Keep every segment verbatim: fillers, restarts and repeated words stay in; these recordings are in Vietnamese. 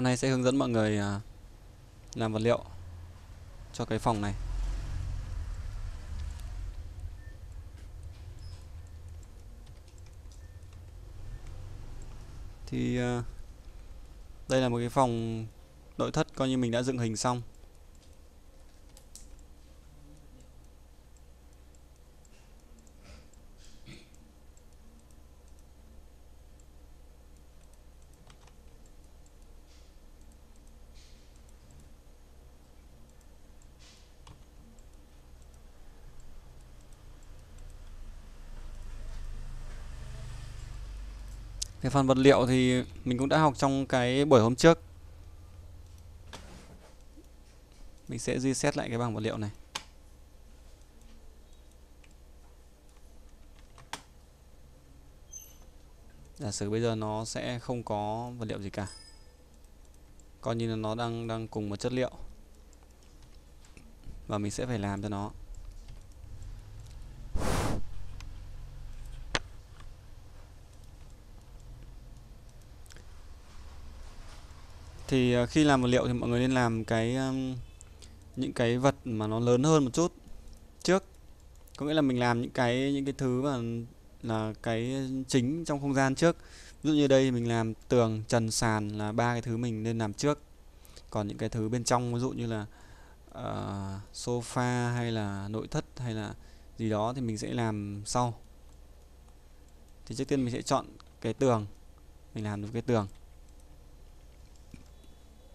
Hôm nay sẽ hướng dẫn mọi người làm vật liệu cho cái phòng này. Thì đây là một cái phòng nội thất coi như mình đã dựng hình xong. Cái phần vật liệu thì mình cũng đã học trong cái buổi hôm trước. Mình sẽ reset lại cái bảng vật liệu này. Giả sử bây giờ nó sẽ không có vật liệu gì cả. Coi như là nó đang đang cùng một chất liệu. Và mình sẽ phải làm cho nó. Thì khi làm vật liệu thì mọi người nên làm cái những cái vật mà nó lớn hơn một chút trước, có nghĩa là mình làm những cái những cái thứ mà là cái chính trong không gian trước. Ví dụ như đây mình làm tường, trần, sàn là ba cái thứ mình nên làm trước. Còn những cái thứ bên trong, ví dụ như là uh, sofa hay là nội thất hay là gì đó thì mình sẽ làm sau. Thì trước tiên mình sẽ chọn cái tường, mình làm được cái tường.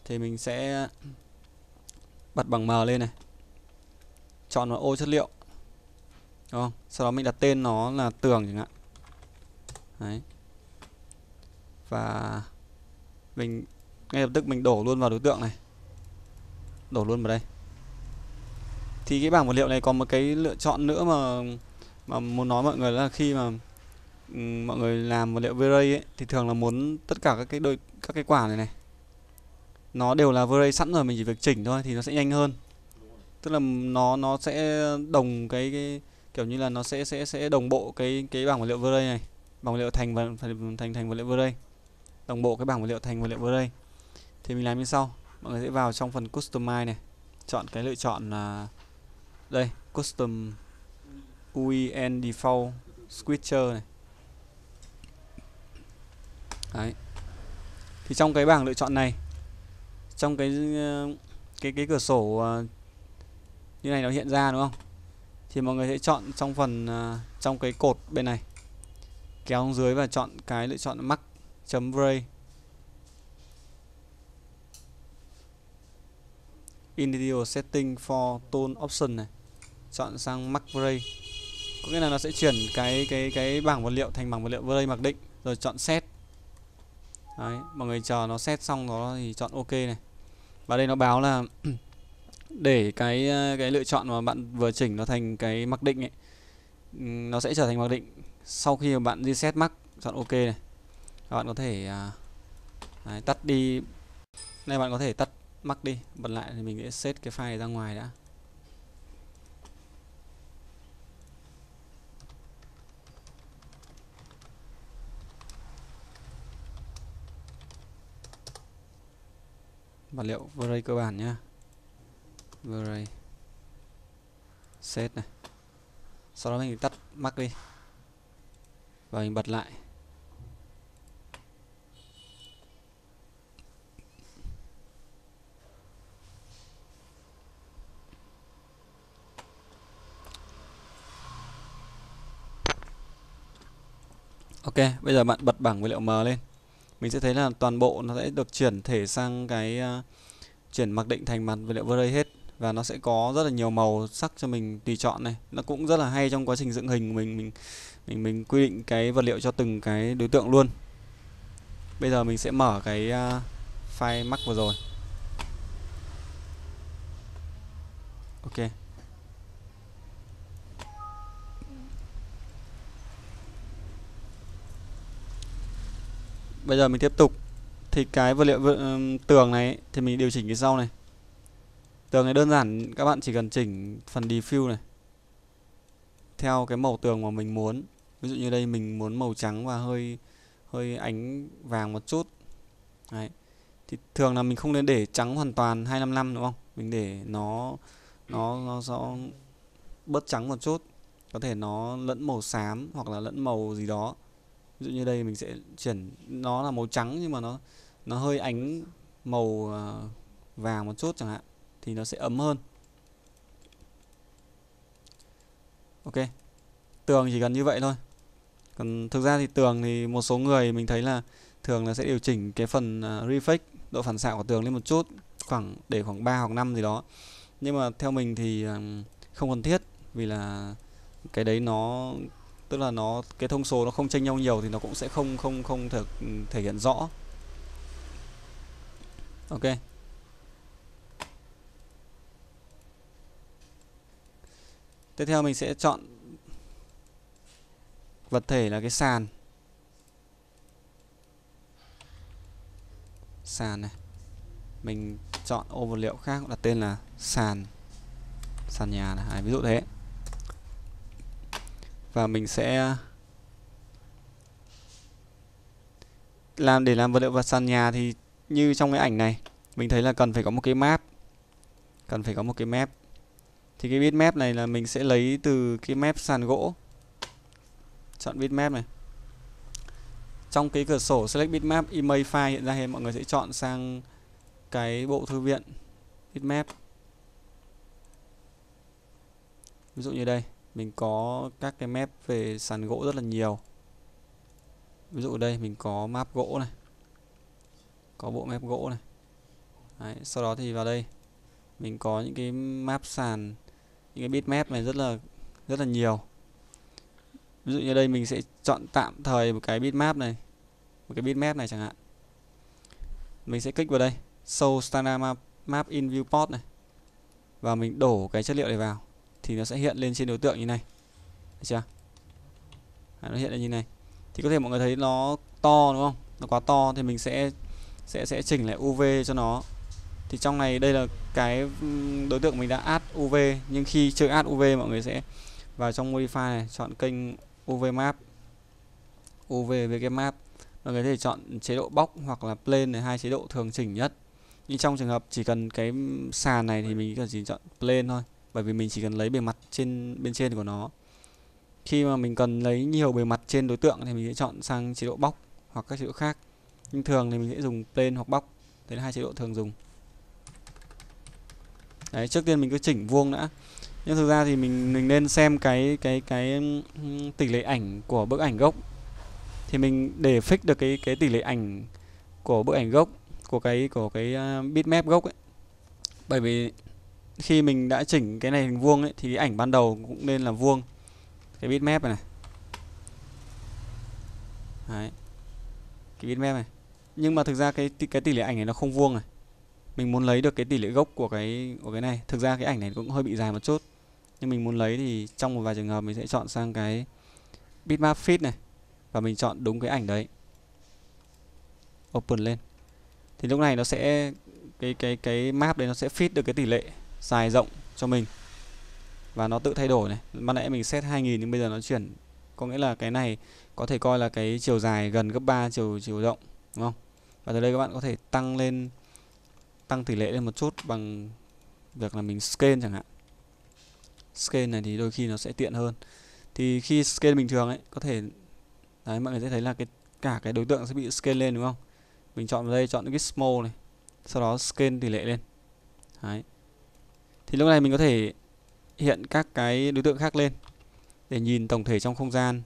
Thì mình sẽ bật bằng M lên này. Chọn vào ô chất liệu. Đúng không? Sau đó mình đặt tên nó là tường chẳng hạn. Đấy. Và mình ngay lập tức mình đổ luôn vào đối tượng này. Đổ luôn vào đây. Thì cái bảng vật liệu này còn một cái lựa chọn nữa mà mà muốn nói mọi người là khi mà um, mọi người làm vật liệu V-Ray ấy thì thường là muốn tất cả các cái đôi các cái quả này này nó đều là V-Ray sẵn rồi, mình chỉ việc chỉnh thôi thì nó sẽ nhanh hơn. Tức là nó nó sẽ đồng cái, cái kiểu như là nó sẽ sẽ sẽ đồng bộ cái cái bảng vật liệu V-Ray này, bảng vật liệu thành và thành thành vật liệu V-Ray. Đồng bộ cái bảng vật liệu thành vật liệu V-Ray. Thì mình làm như sau, mọi người sẽ vào trong phần customize này, chọn cái lựa chọn là đây, custom u i and default sculpture này. Đấy. Thì trong cái bảng lựa chọn này, trong cái cái cái cửa sổ như này nó hiện ra đúng không? Thì mọi người sẽ chọn trong phần trong cái cột bên này, kéo xuống dưới và chọn cái lựa chọn max chấm V-Ray individual setting for tone option này, chọn sang max V-Ray, có nghĩa là nó sẽ chuyển cái cái cái bảng vật liệu thành bảng vật liệu V-Ray mặc định, rồi chọn set. Đấy, mọi người chờ nó set xong đó thì chọn OK này. Và đây nó báo là để cái cái lựa chọn mà bạn vừa chỉnh nó thành cái mặc định ấy, nó sẽ trở thành mặc định sau khi mà bạn reset max, chọn OK này. Và bạn có thể đấy, tắt đi. Này bạn có thể tắt max đi, bật lại thì mình sẽ set cái file ra ngoài đã. Vật liệu V-Ray cơ bản nhá. V-Ray set này. Sau đó mình tắt max đi. Và mình bật lại. OK, bây giờ bạn bật bảng vật liệu M lên. Mình sẽ thấy là toàn bộ nó sẽ được chuyển thể sang cái uh, chuyển mặc định thành mặt vật liệu V-Ray hết. Và nó sẽ có rất là nhiều màu sắc cho mình tùy chọn này. Nó cũng rất là hay trong quá trình dựng hình mình mình mình mình quy định cái vật liệu cho từng cái đối tượng luôn. Bây giờ mình sẽ mở cái uh, file max vừa rồi. OK. Bây giờ mình tiếp tục. Thì cái vật liệu tường này ấy, thì mình điều chỉnh cái sau này. Tường này đơn giản, các bạn chỉ cần chỉnh phần diffuse này theo cái màu tường mà mình muốn. Ví dụ như đây mình muốn màu trắng và hơi hơi ánh vàng một chút. Đấy. Thì thường là mình không nên để trắng hoàn toàn hai trăm năm mươi lăm đúng không? Mình để nó nó nó, nó bớt trắng một chút, có thể nó lẫn màu xám hoặc là lẫn màu gì đó. Ví dụ như đây mình sẽ chuyển nó là màu trắng nhưng mà nó nó hơi ánh màu vàng một chút chẳng hạn, thì nó sẽ ấm hơn. Ok, tường chỉ cần như vậy thôi. Còn thực ra thì tường thì một số người mình thấy là thường là sẽ điều chỉnh cái phần reflex, độ phản xạ của tường lên một chút, khoảng để khoảng ba hoặc năm gì đó. Nhưng mà theo mình thì không cần thiết, vì là cái đấy nó tức là nó cái thông số nó không chênh nhau nhiều thì nó cũng sẽ không không không thực thể hiện rõ. Ok. Tiếp theo mình sẽ chọn vật thể là cái sàn. Sàn này. Mình chọn ô vật liệu khác đặt tên là sàn. Sàn nhà này, à, ví dụ thế. Và mình sẽ làm để làm vật liệu vật sàn nhà thì như trong cái ảnh này, mình thấy là cần phải có một cái map. Cần phải có một cái map. Thì cái bitmap này là mình sẽ lấy từ cái map sàn gỗ. Chọn bitmap này. Trong cái cửa sổ select bitmap image file hiện ra thì mọi người sẽ chọn sang cái bộ thư viện bitmap. Ví dụ như đây, mình có các cái map về sàn gỗ rất là nhiều. Ví dụ đây mình có map gỗ này. Có bộ map gỗ này. Đấy, sau đó thì vào đây mình có những cái map sàn, những cái bitmap này rất là rất là nhiều. Ví dụ như đây mình sẽ chọn tạm thời một cái bitmap này, một cái bitmap này chẳng hạn. Mình sẽ click vào đây, show standard map, map in viewport này, và mình đổ cái chất liệu này vào thì nó sẽ hiện lên trên đối tượng như này. Được chưa? À, nó hiện lên như này. Thì có thể mọi người thấy nó to đúng không? Nó quá to thì mình sẽ sẽ sẽ chỉnh lại u vê cho nó. Thì trong này đây là cái đối tượng mình đã add u vê, nhưng khi chưa add u vê mọi người sẽ vào trong modify này, chọn kênh u vê map, u vê với cái map. Mọi người có thể chọn chế độ box hoặc là plane này, hai chế độ thường chỉnh nhất. Nhưng trong trường hợp chỉ cần cái sàn này thì mình chỉ chọn plane thôi, bởi vì mình chỉ cần lấy bề mặt trên bên trên của nó. Khi mà mình cần lấy nhiều bề mặt trên đối tượng thì mình sẽ chọn sang chế độ box hoặc các chế độ khác. Nhưng thường thì mình sẽ dùng plane hoặc box. Đấy là hai chế độ thường dùng. Đấy, trước tiên mình cứ chỉnh vuông đã. Nhưng thực ra thì mình mình nên xem cái cái cái tỷ lệ ảnh của bức ảnh gốc. Thì mình để fix được cái cái tỷ lệ ảnh của bức ảnh gốc của cái của cái bitmap gốc ấy. Bởi vì khi mình đã chỉnh cái này hình vuông ấy thì cái ảnh ban đầu cũng nên là vuông. Cái bitmap này này. Đấy. Cái bitmap này. Nhưng mà thực ra cái cái tỷ lệ ảnh này nó không vuông này. Mình muốn lấy được cái tỷ lệ gốc của cái của cái này. Thực ra cái ảnh này cũng hơi bị dài một chút, nhưng mình muốn lấy thì trong một vài trường hợp mình sẽ chọn sang cái bitmap fit này, và mình chọn đúng cái ảnh đấy. Open lên. Thì lúc này nó sẽ cái cái cái map đấy nó sẽ fit được cái tỷ lệ dài rộng cho mình. Và nó tự thay đổi này. Ban nãy mình set hai nghìn nhưng bây giờ nó chuyển, có nghĩa là cái này có thể coi là cái chiều dài gần gấp ba chiều chiều rộng, đúng không? Và từ đây các bạn có thể tăng lên, tăng tỷ lệ lên một chút bằng việc là mình scale chẳng hạn. Scale này thì đôi khi nó sẽ tiện hơn. Thì khi scale bình thường ấy, có thể đấy, mọi người sẽ thấy là cái cả cái đối tượng sẽ bị scale lên, đúng không? Mình chọn vào đây, chọn cái small này, sau đó scale tỷ lệ lên. Đấy. Thì lúc này mình có thể hiện các cái đối tượng khác lên để nhìn tổng thể trong không gian,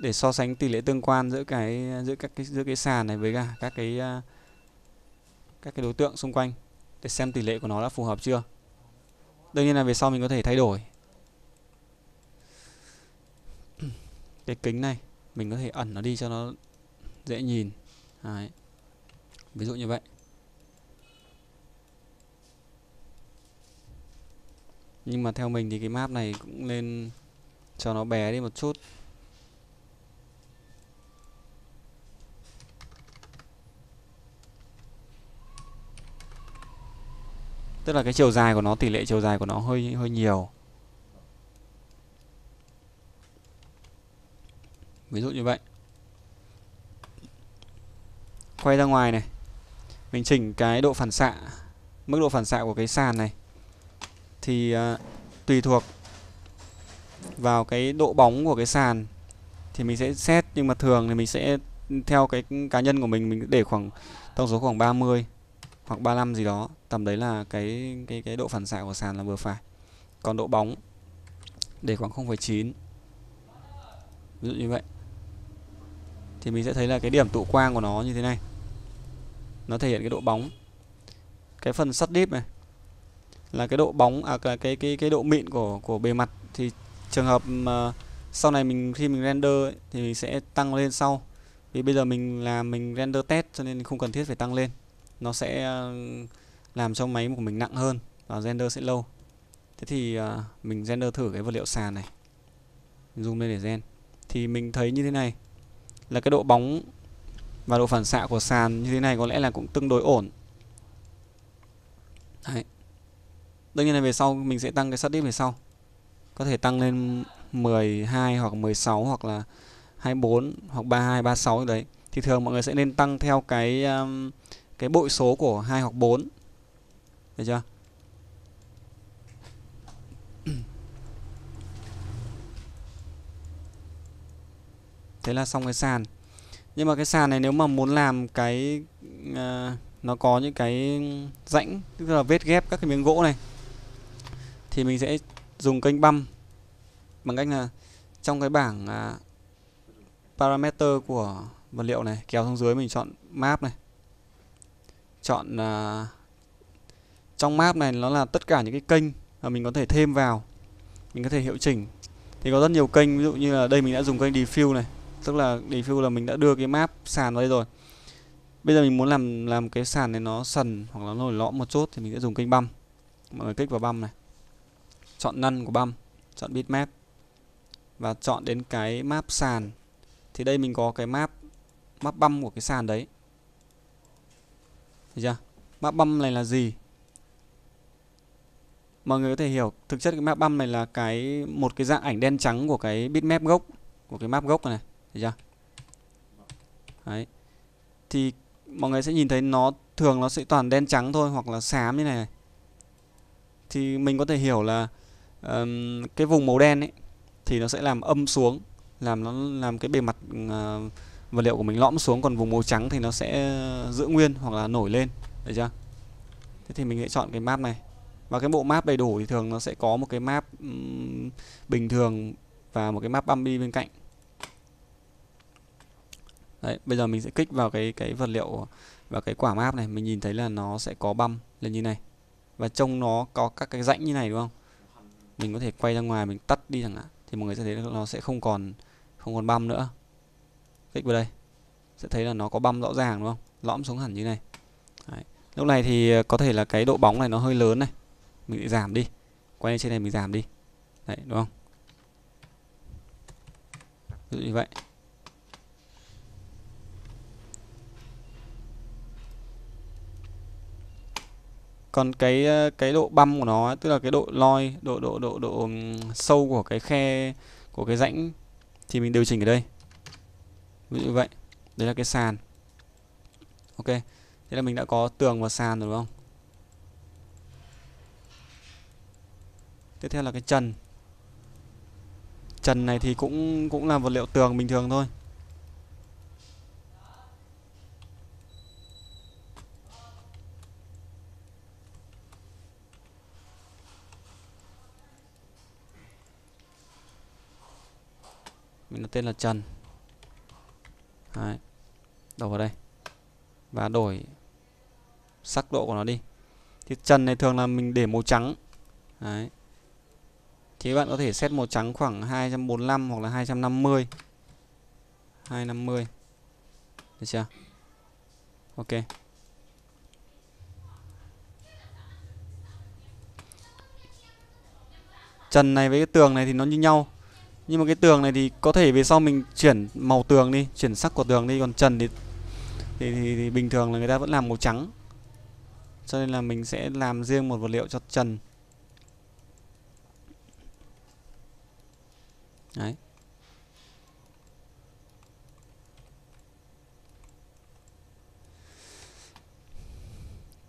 để so sánh tỷ lệ tương quan giữa cái giữa các cái giữa cái sàn này với cả các cái các cái đối tượng xung quanh, để xem tỷ lệ của nó đã phù hợp chưa. Đương nhiên là về sau mình có thể thay đổi cái kính này, mình có thể ẩn nó đi cho nó dễ nhìn. Đấy. Ví dụ như vậy. Nhưng mà theo mình thì cái map này cũng nên cho nó bé đi một chút. Tức là cái chiều dài của nó, tỷ lệ chiều dài của nó hơi hơi nhiều. Ví dụ như vậy. Quay ra ngoài này. mình chỉnh cái độ phản xạ, mức độ phản xạ của cái sàn này thì uh, tùy thuộc vào cái độ bóng của cái sàn thì mình sẽ set, nhưng mà thường thì mình sẽ theo cái cá nhân của mình mình để khoảng tổng số khoảng ba mươi hoặc ba mươi lăm gì đó, tầm đấy là cái cái cái độ phản xạ của sàn là vừa phải. Còn độ bóng để khoảng không phẩy chín. Ví dụ như vậy. Thì mình sẽ thấy là cái điểm tụ quang của nó như thế này. Nó thể hiện cái độ bóng. Cái phần sắt đít này là cái độ bóng, à là cái cái cái độ mịn của của bề mặt. Thì trường hợp mà sau này mình khi mình render ấy, thì mình sẽ tăng lên sau. Vì bây giờ mình làm mình render test cho nên không cần thiết phải tăng lên. Nó sẽ làm cho máy của mình nặng hơn và render sẽ lâu. Thế thì uh, mình render thử cái vật liệu sàn này, zoom lên để gen. Thì mình thấy như thế này là cái độ bóng và độ phản xạ của sàn như thế này có lẽ là cũng tương đối ổn. Đấy. Đương nhiên là về sau mình sẽ tăng cái setlist về sau. Có thể tăng lên mười hai hoặc mười sáu hoặc là hai mươi tư hoặc ba mươi hai, ba mươi sáu như đấy. Thì thường mọi người sẽ nên tăng theo cái um, cái bội số của hai hoặc bốn. Được chưa? Thế là xong cái sàn. Nhưng mà cái sàn này nếu mà muốn làm cái uh, nó có những cái rãnh, tức là vết ghép các cái miếng gỗ này, thì mình sẽ dùng kênh băm bằng cách là trong cái bảng uh, parameter của vật liệu này, kéo xuống dưới mình chọn map này. Chọn uh, trong map này nó là tất cả những cái kênh mà mình có thể thêm vào. Mình có thể hiệu chỉnh. Thì có rất nhiều kênh, ví dụ như là đây mình đã dùng kênh diffuse này. Tức là diffuse là mình đã đưa cái map sàn vào đây rồi. Bây giờ mình muốn làm làm cái sàn này nó sần hoặc là nó nổi lõm một chút thì mình sẽ dùng kênh băm. Mọi người kích vào băm này. Chọn none của băm, chọn bitmap và chọn đến cái map sàn. Thì đây mình có cái map map băm của cái sàn đấy. Thấy chưa? Map băm này là gì? Mọi người có thể hiểu thực chất cái map băm này là cái một cái dạng ảnh đen trắng của cái bitmap gốc, của cái map gốc này. Thấy chưa? Đấy. Thì mọi người sẽ nhìn thấy nó thường nó sẽ toàn đen trắng thôi hoặc là xám như này, này. Thì mình có thể hiểu là um, cái vùng màu đen ấy thì nó sẽ làm âm xuống, làm nó làm cái bề mặt uh, vật liệu của mình lõm xuống, còn vùng màu trắng thì nó sẽ giữ nguyên hoặc là nổi lên. Được chưa? Thế thì mình sẽ chọn cái map này. Và cái bộ map đầy đủ thì thường nó sẽ có một cái map um, bình thường và một cái map bummy bên cạnh. Đấy, bây giờ mình sẽ kích vào cái cái vật liệu và cái quả map này, mình nhìn thấy là nó sẽ có băm lên như này. Và trông nó có các cái rãnh như này đúng không? Mình có thể quay ra ngoài mình tắt đi chẳng hạn thì mọi người sẽ thấy nó sẽ không còn không còn băm nữa. Kích vào đây. Sẽ thấy là nó có băm rõ ràng đúng không? Lõm xuống hẳn như này. Đấy. Lúc này thì có thể là cái độ bóng này nó hơi lớn này. Mình sẽ giảm đi. Quay lên trên này mình giảm đi. Đấy đúng không? Ví dụ như vậy. Còn cái cái độ băm của nó, tức là cái độ loi, độ độ độ độ sâu của cái khe, của cái rãnh thì mình điều chỉnh ở đây. Ví dụ như vậy. Đấy là cái sàn. Ok. Thế là mình đã có tường và sàn rồi đúng không? Tiếp theo là cái trần. Trần này thì cũng cũng là vật liệu tường bình thường thôi. Mình đặt tên là trần. Đấy. Đổ vào đây. Và đổi sắc độ của nó đi. Thì trần này thường là mình để màu trắng. Đấy. Thì các bạn có thể set màu trắng khoảng hai trăm bốn mươi lăm hoặc là hai trăm năm mươi. hai trăm năm mươi. Được chưa? Ok. Trần này với cái tường này thì nó như nhau. Nhưng mà cái tường này thì có thể về sau mình chuyển màu tường đi, chuyển sắc của tường đi. Còn trần thì thì, thì, thì bình thường là người ta vẫn làm màu trắng. Cho nên là mình sẽ làm riêng một vật liệu cho trần. Đấy.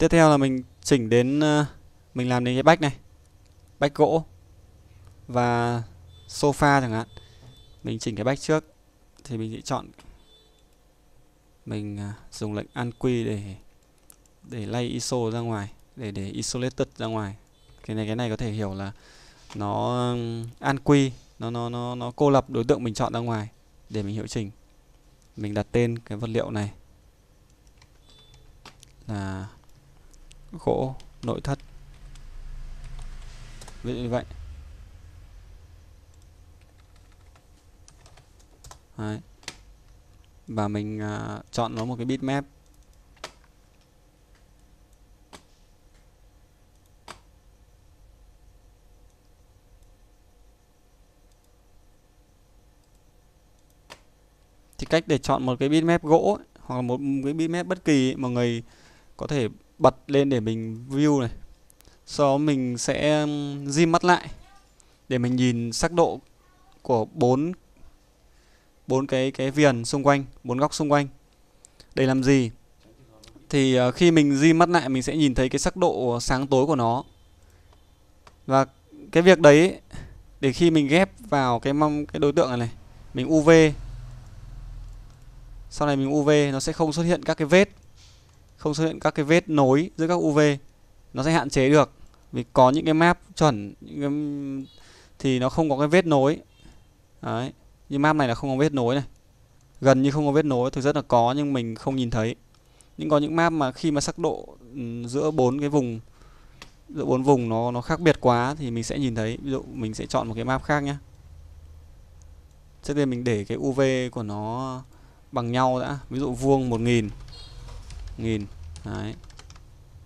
Tiếp theo là mình chỉnh đến, mình làm đến cái back này, back gỗ và sofa chẳng hạn. Mình chỉnh cái back trước thì mình sẽ chọn, mình dùng lệnh Anqui để để lay i ét ô ra ngoài, để để isolated ra ngoài. Cái này cái này có thể hiểu là nó Anqui, nó nó nó nó cô lập đối tượng mình chọn ra ngoài để mình hiệu chỉnh. Mình đặt tên cái vật liệu này là gỗ nội thất, ví dụ như vậy. Đấy. Và mình uh, chọn nó một cái bitmap. Thì cách để chọn một cái bitmap gỗ ấy, hoặc là một cái bitmap bất kỳ ấy, mọi người có thể bật lên để mình view này. Sau đó mình sẽ zoom mắt lại để mình nhìn sắc độ của bốn bốn cái cái viền xung quanh, bốn góc xung quanh. Để làm gì? Thì uh, khi mình zoom mắt lại mình sẽ nhìn thấy cái sắc độ sáng tối của nó. Và cái việc đấy để khi mình ghép vào cái cái đối tượng này này, mình u vê. Sau này mình u vê nó sẽ không xuất hiện các cái vết, không xuất hiện các cái vết nối giữa các u vê. Nó sẽ hạn chế được. Vì có những cái map chuẩn, những cái thì nó không có cái vết nối. Đấy. Nhưng map này là không có vết nối này, gần như không có vết nối, thực rất là có nhưng mình không nhìn thấy. Nhưng có những map mà khi mà sắc độ giữa bốn cái vùng, giữa bốn vùng nó nó khác biệt quá thì mình sẽ nhìn thấy. Ví dụ mình sẽ chọn một cái map khác nhé. Trước tiên mình để cái u vê của nó bằng nhau đã, ví dụ vuông một nghìn nghìn. Đấy,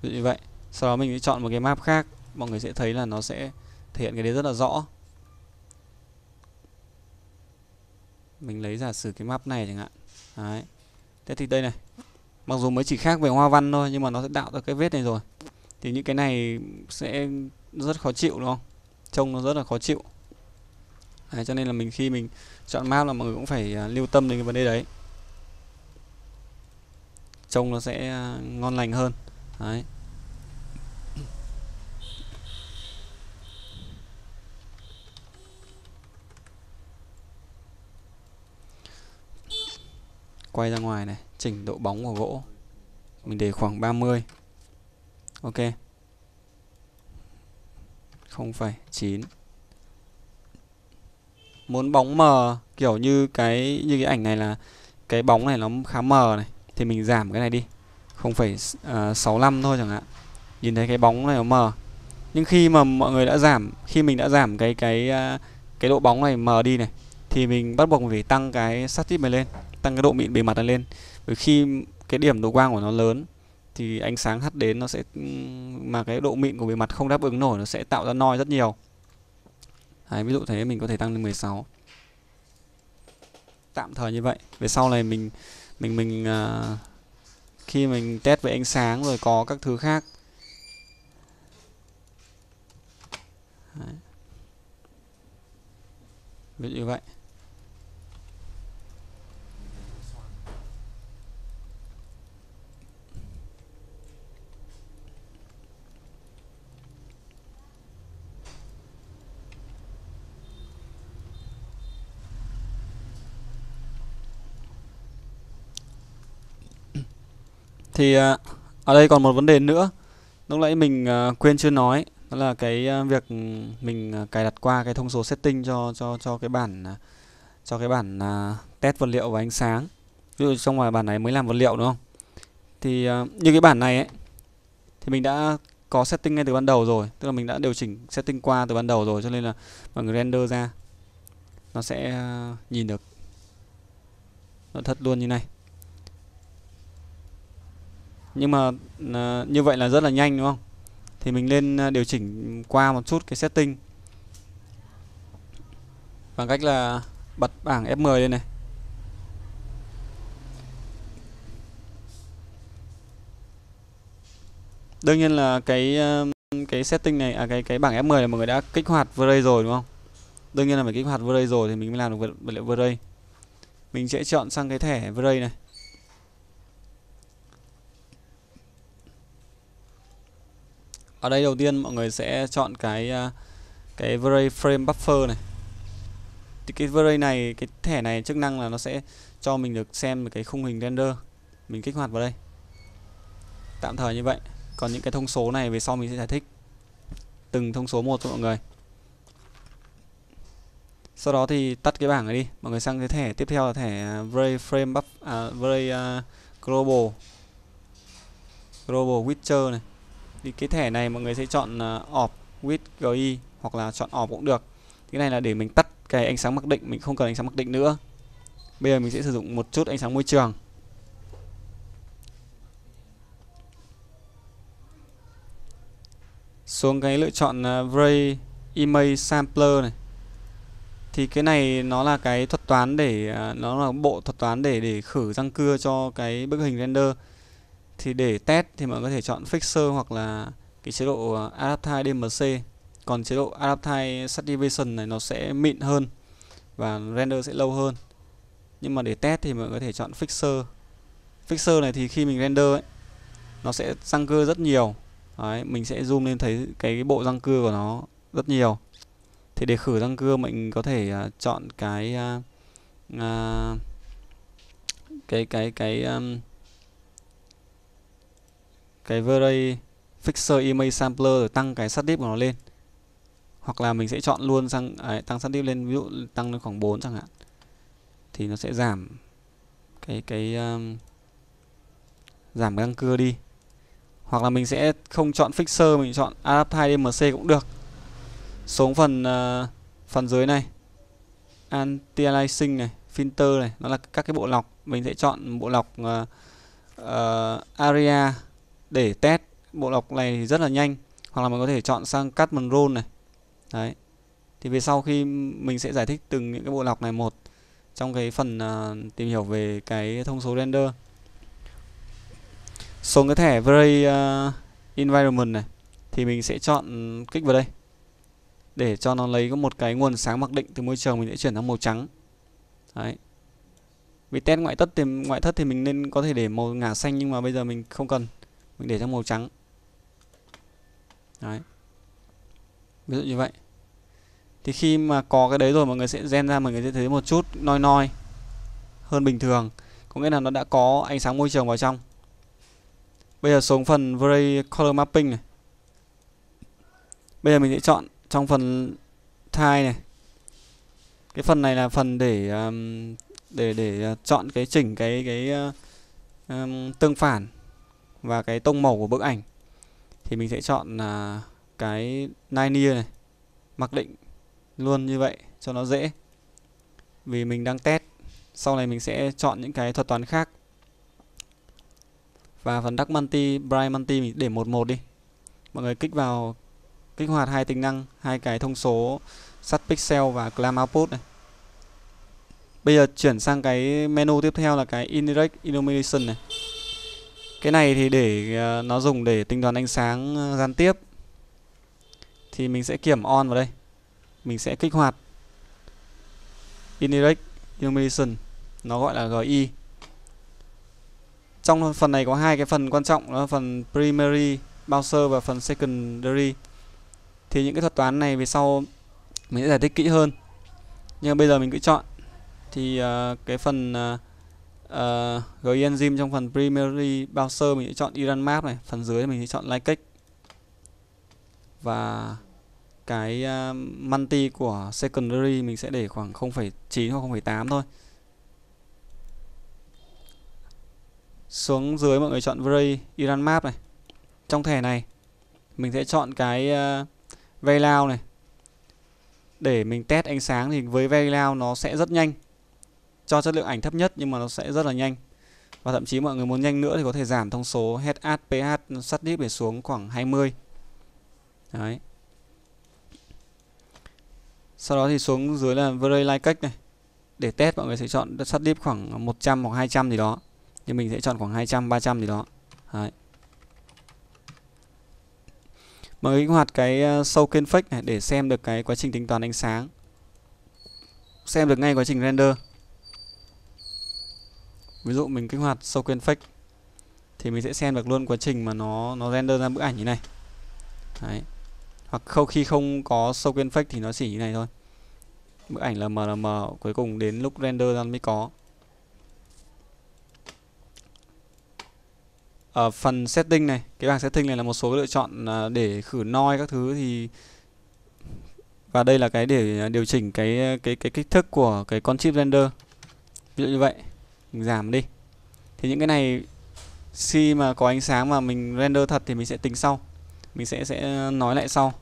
ví dụ như vậy. Sau đó mình sẽ chọn một cái map khác, mọi người sẽ thấy là nó sẽ thể hiện cái đấy rất là rõ. Mình lấy giả sử cái map này chẳng hạn. Đấy. Thế thì đây này, mặc dù mới chỉ khác về hoa văn thôi nhưng mà nó sẽ tạo ra cái vết này rồi. Thì những cái này sẽ rất khó chịu đúng không? Trông nó rất là khó chịu. Đấy, cho nên là mình khi mình chọn map là mọi người cũng phải lưu tâm đến cái vấn đề đấy. Trông nó sẽ ngon lành hơn. Đấy. Quay ra ngoài này, chỉnh độ bóng của gỗ. Mình để khoảng ba mươi. Ok. không phẩy chín. Muốn bóng mờ kiểu như cái như cái ảnh này là cái bóng này nó khá mờ này thì mình giảm cái này đi. không phẩy sáu mươi lăm thôi chẳng hạn. Nhìn thấy cái bóng này nó mờ. Nhưng khi mà mọi người đã giảm, khi mình đã giảm cái cái cái độ bóng này mờ đi này thì mình bắt buộc mình phải tăng cái shape này lên, tăng cái độ mịn bề mặt này lên. Bởi khi cái điểm độ quang của nó lớn thì ánh sáng hắt đến nó sẽ, mà cái độ mịn của bề mặt không đáp ứng nổi, nó sẽ tạo ra noise rất nhiều. Đấy, ví dụ thế mình có thể tăng lên mười sáu. Tạm thời như vậy. Về sau này mình mình mình uh, khi mình test về ánh sáng rồi có các thứ khác. Đấy. Ví dụ như vậy. Thì ở đây còn một vấn đề nữa, lúc nãy mình quên chưa nói, đó là cái việc mình cài đặt qua cái thông số setting cho cho cho cái bản cho cái bản test vật liệu và ánh sáng. Ví dụ trong ngoài bản này mới làm vật liệu đúng không? Thì như cái bản này ấy, thì mình đã có setting ngay từ ban đầu rồi, tức là mình đã điều chỉnh setting qua từ ban đầu rồi, cho nên là mọi người render ra nó sẽ nhìn được nó thật luôn như này. Nhưng mà à, như vậy là rất là nhanh đúng không? Thì mình nên điều chỉnh qua một chút cái setting bằng cách là bật bảng F mười lên này. Đương nhiên là cái cái setting này, à cái cái bảng F mười này mọi người đã kích hoạt V-Ray rồi đúng không? Đương nhiên là phải kích hoạt V-Ray rồi thì mình mới làm được vật liệu V-Ray. Mình sẽ chọn sang cái thẻ V-Ray này. Ở đây đầu tiên mọi người sẽ chọn cái cái V-Ray frame buffer này. Thì cái V-Ray này, cái thẻ này chức năng là nó sẽ cho mình được xem cái khung hình render. Mình kích hoạt vào đây. Tạm thời như vậy. Còn những cái thông số này về sau mình sẽ giải thích từng thông số một cho mọi người. Sau đó thì tắt cái bảng này đi. Mọi người sang cái thẻ tiếp theo là thẻ V-Ray frame buff, à, V-Ray uh, global global Witcher này. Thì cái thẻ này mọi người sẽ chọn uh, off with giê i hoặc là chọn off cũng được. Cái này là để mình tắt cái ánh sáng mặc định, mình không cần ánh sáng mặc định nữa. Bây giờ mình sẽ sử dụng một chút ánh sáng môi trường. Xuống cái lựa chọn uh, V-Ray Image Sampler này. Thì cái này nó là cái thuật toán để uh, nó là bộ thuật toán để để khử răng cưa cho cái bức hình render. Thì để test thì mọi người có thể chọn Fixer hoặc là cái chế độ uh, Adaptive đê em xê. Còn chế độ Adaptive Saturation này nó sẽ mịn hơn và render sẽ lâu hơn. Nhưng mà để test thì mọi người có thể chọn Fixer. Fixer này thì khi mình render ấy, nó sẽ răng cưa rất nhiều. Đấy, mình sẽ zoom lên thấy cái bộ răng cưa của nó rất nhiều. Thì để khử răng cưa mình có thể uh, chọn cái uh, uh, cái cái cái um, cái V-Ray Fixer Image Sampler để tăng cái sát deep của nó lên. Hoặc là mình sẽ chọn luôn sang ấy, tăng sát deep lên, ví dụ tăng lên khoảng bốn chẳng hạn. Thì nó sẽ giảm cái cái um, giảm cái răng cưa đi. Hoặc là mình sẽ không chọn Fixer, mình chọn Adaptive đê em xê cũng được. Xuống phần uh, phần dưới này, Anti-aliasing này, Filter này, nó là các cái bộ lọc. Mình sẽ chọn bộ lọc uh, uh, Area để test. Bộ lọc này thì rất là nhanh. Hoặc là mình có thể chọn sang Cut and Roll này. Đấy. Thì về sau khi mình sẽ giải thích từng những cái bộ lọc này một trong cái phần uh, tìm hiểu về cái thông số render. Xuống cái thẻ V-Ray uh, Environment này thì mình sẽ chọn kích vào đây để cho nó lấy có một cái nguồn sáng mặc định từ môi trường, mình sẽ chuyển sang màu trắng. Đấy. Vì test ngoại thất thì ngoại thất thì mình nên có thể để màu ngả xanh, nhưng mà bây giờ mình không cần, mình để sang màu trắng. Đấy. Ví dụ như vậy. Thì khi mà có cái đấy rồi mọi người sẽ gen ra, mọi người sẽ thấy một chút noi noi hơn bình thường, có nghĩa là nó đã có ánh sáng môi trường vào trong. Bây giờ xuống phần V-Ray Color Mapping này. Bây giờ mình sẽ chọn trong phần Tile này. Cái phần này là phần để um, để để chọn cái chỉnh cái cái um, tương phản và cái tông màu của bức ảnh. Thì mình sẽ chọn uh, cái Linear này, mặc định luôn như vậy cho nó dễ. Vì mình đang test, sau này mình sẽ chọn những cái thuật toán khác. Và phần Dark Multi, Bright Multi mình để một một đi. Mọi người kích vào, kích hoạt hai tính năng, hai cái thông số Sat Pixel và Clam Output này. Bây giờ chuyển sang cái menu tiếp theo là cái Indirect Illumination này. Cái này thì để uh, nó dùng để tính toán ánh sáng gián tiếp. Thì mình sẽ kiểm on vào đây. Mình sẽ kích hoạt Indirect Illumination, nó gọi là giê i. Trong phần này có hai cái phần quan trọng, đó là phần primary bouncer và phần secondary. Thì những cái thuật toán này về sau mình sẽ giải thích kỹ hơn. Nhưng bây giờ mình cứ chọn thì uh, cái phần uh, uh, giê i Engine trong phần primary bouncer mình sẽ chọn Iran Map này, phần dưới mình sẽ chọn Light Cake và cái uh, multi của secondary mình sẽ để khoảng không phẩy chín hoặc không phẩy tám thôi. Xuống dưới mọi người chọn V-Ray Iran Map này. Trong thẻ này mình sẽ chọn cái uh, Veilao này. Để mình test ánh sáng thì với Veilao nó sẽ rất nhanh, cho chất lượng ảnh thấp nhất nhưng mà nó sẽ rất là nhanh. Và thậm chí mọi người muốn nhanh nữa thì có thể giảm thông số H H, pê hát, Sat Deep để xuống khoảng hai mươi. Đấy. Sau đó thì xuống dưới là V-Ray Light Cake này. Để test mọi người sẽ chọn Sat Deep khoảng một trăm hoặc hai trăm gì đó. Nhưng mình sẽ chọn khoảng hai trăm, ba trăm gì đó. Đấy. Mọi người kích hoạt cái Show Can Fake này để xem được cái quá trình tính toán ánh sáng, xem được ngay quá trình render. Ví dụ mình kích hoạt Show Can Fake thì mình sẽ xem được luôn quá trình mà nó nó render ra bức ảnh như này. Đấy. Hoặc không, khi không có token fake thì nó chỉ như này thôi. Bức ảnh là em lờ em, cuối cùng đến lúc render ra mới có. Ở phần setting này, cái bảng setting này là một số lựa chọn để khử noise các thứ thì, và đây là cái để điều chỉnh cái cái cái kích thước của cái con chip render. Ví dụ như vậy, mình giảm đi. Thì những cái này khi mà có ánh sáng mà mình render thật thì mình sẽ tính sau. Mình sẽ sẽ nói lại sau.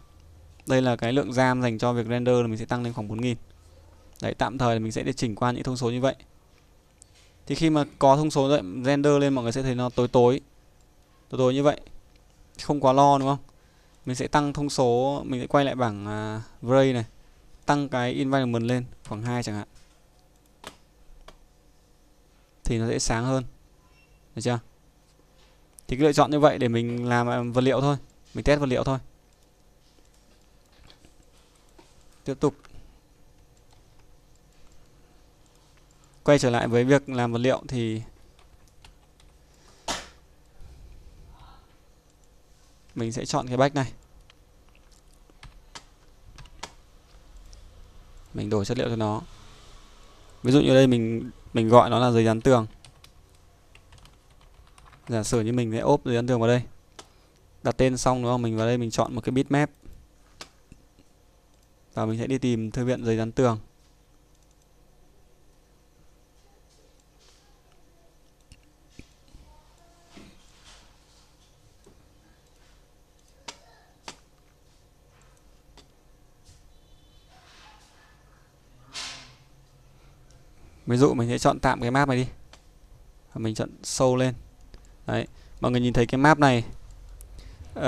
Đây là cái lượng RAM dành cho việc render là mình sẽ tăng lên khoảng bốn nghìn. Đấy, tạm thời là mình sẽ điều chỉnh qua những thông số như vậy. Thì khi mà có thông số render lên mọi người sẽ thấy nó tối tối. Tối tối như vậy. Không quá lo đúng không? Mình sẽ tăng thông số, mình sẽ quay lại bảng uh, V-Ray này. Tăng cái environment lên khoảng hai chẳng hạn. Thì nó sẽ sáng hơn. Được chưa? Thì cái lựa chọn như vậy để mình làm vật liệu thôi. Mình test vật liệu thôi. Tiếp tục. Quay trở lại với việc làm vật liệu thì mình sẽ chọn cái batch này. Mình đổi chất liệu cho nó. Ví dụ như đây mình mình gọi nó là giấy dán tường. Giả sử như mình sẽ ốp giấy dán tường vào đây. Đặt tên xong đúng không? Mình vào đây mình chọn một cái bitmap. Và mình sẽ đi tìm thư viện giấy dán tường. Ví dụ mình sẽ chọn tạm cái map này đi. Và mình chọn sâu lên. Đấy, mọi người nhìn thấy cái map này uh,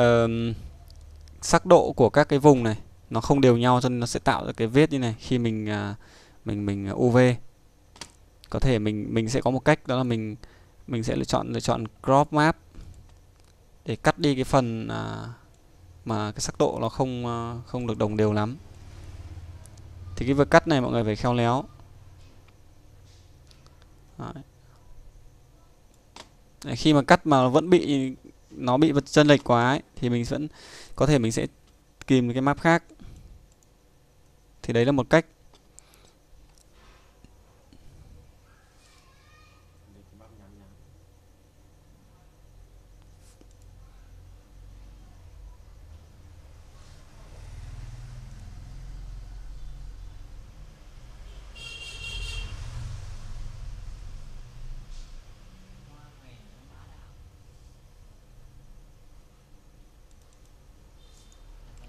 sắc độ của các cái vùng này nó không đều nhau cho nên nó sẽ tạo ra cái vết như này khi mình uh, mình mình u vê. Có thể mình mình sẽ có một cách đó là mình mình sẽ lựa chọn lựa chọn crop map để cắt đi cái phần uh, mà cái sắc độ nó không uh, không được đồng đều lắm. Thì cái việc cắt này mọi người phải khéo léo. Đấy. Đấy, khi mà cắt mà vẫn bị nó bị vật chân lệch quá ấy, thì mình vẫn có thể mình sẽ kìm cái map khác. Thì đấy là một cách.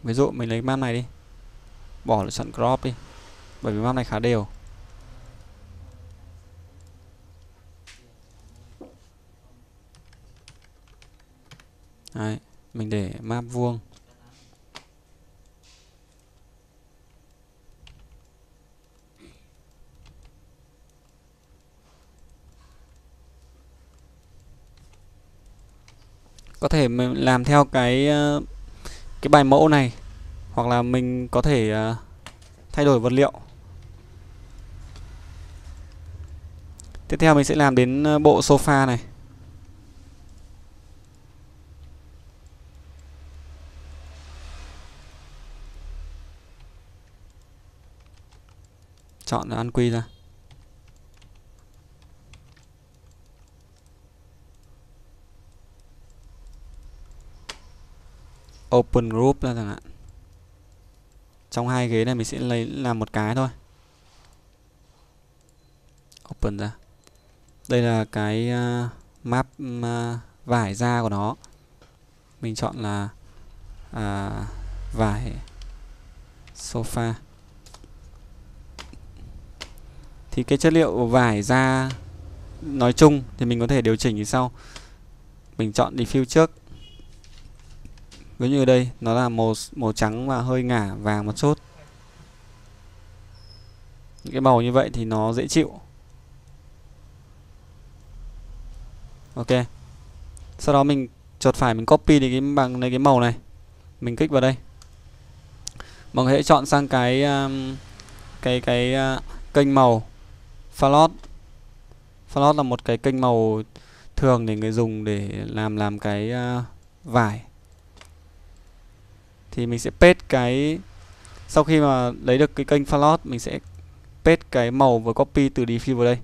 Ví dụ mình lấy map này đi. Bỏ lại chọn crop đi. Bởi vì map này khá đều. Đấy, mình để map vuông. Có thể mình làm theo cái cái bài mẫu này, hoặc là mình có thể uh, thay đổi vật liệu. Tiếp theo mình sẽ làm đến uh, bộ sofa này. Chọn ăn quy ra. Open group ra chẳng hạn. Trong hai ghế này mình sẽ lấy làm một cái thôi. Open ra. Đây là cái uh, map uh, vải da của nó. Mình chọn là uh, vải sofa. Thì cái chất liệu vải da nói chung thì mình có thể điều chỉnh như sau. Mình chọn diffuse trước. Ví dụ như đây, nó là màu màu trắng và hơi ngả vàng một chút. Những cái màu như vậy thì nó dễ chịu. Ok. Sau đó mình chuột phải mình copy đi cái bằng cái màu này. Mình kích vào đây. Mọi người hãy chọn sang cái um, cái cái uh, kênh màu palette. Palette là một cái kênh màu thường để người dùng để làm làm cái uh, vải. thì mình sẽ paste cái, sau khi mà lấy được cái kênh float mình sẽ paste cái màu và copy từ default vào đây.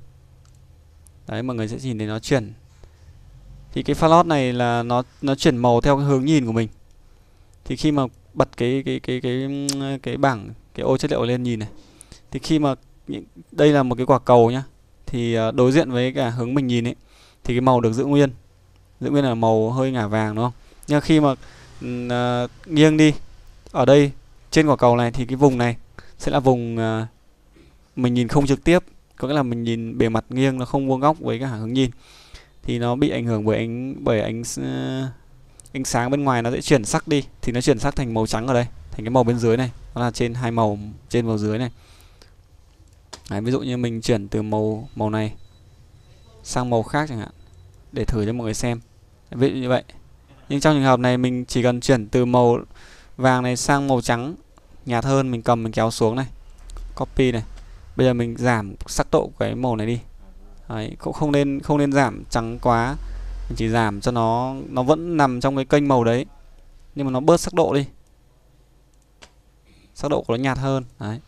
Đấy, mọi người sẽ nhìn thấy nó chuyển. Thì cái float này là nó nó chuyển màu theo cái hướng nhìn của mình. Thì khi mà bật cái cái cái cái cái, cái bảng cái ô chất liệu lên nhìn này, thì khi mà đây là một cái quả cầu nhá, thì đối diện với cả hướng mình nhìn ấy thì cái màu được giữ nguyên. Giữ nguyên là màu hơi ngả vàng đúng không? Nhưng khi mà uh, nghiêng đi ở đây trên quả cầu này thì cái vùng này sẽ là vùng uh, mình nhìn không trực tiếp, có nghĩa là mình nhìn bề mặt nghiêng, nó không vuông góc với cả hướng nhìn, thì nó bị ảnh hưởng bởi ánh bởi ánh uh, ánh sáng bên ngoài, nó sẽ chuyển sắc đi, thì nó chuyển sắc thành màu trắng ở đây, thành cái màu bên dưới này, đó là trên hai màu trên màu dưới này. Đấy, ví dụ như mình chuyển từ màu màu này sang màu khác chẳng hạn để thử cho mọi người xem. Ví dụ như vậy. Nhưng trong trường hợp này mình chỉ cần chuyển từ màu vàng này sang màu trắng nhạt hơn, mình cầm mình kéo xuống này, copy này. Bây giờ mình giảm sắc độ cái màu này đi. Đấy, cũng không nên không nên giảm trắng quá, mình chỉ giảm cho nó nó vẫn nằm trong cái kênh màu đấy, nhưng mà nó bớt sắc độ đi, sắc độ của nó nhạt hơn. Đấy,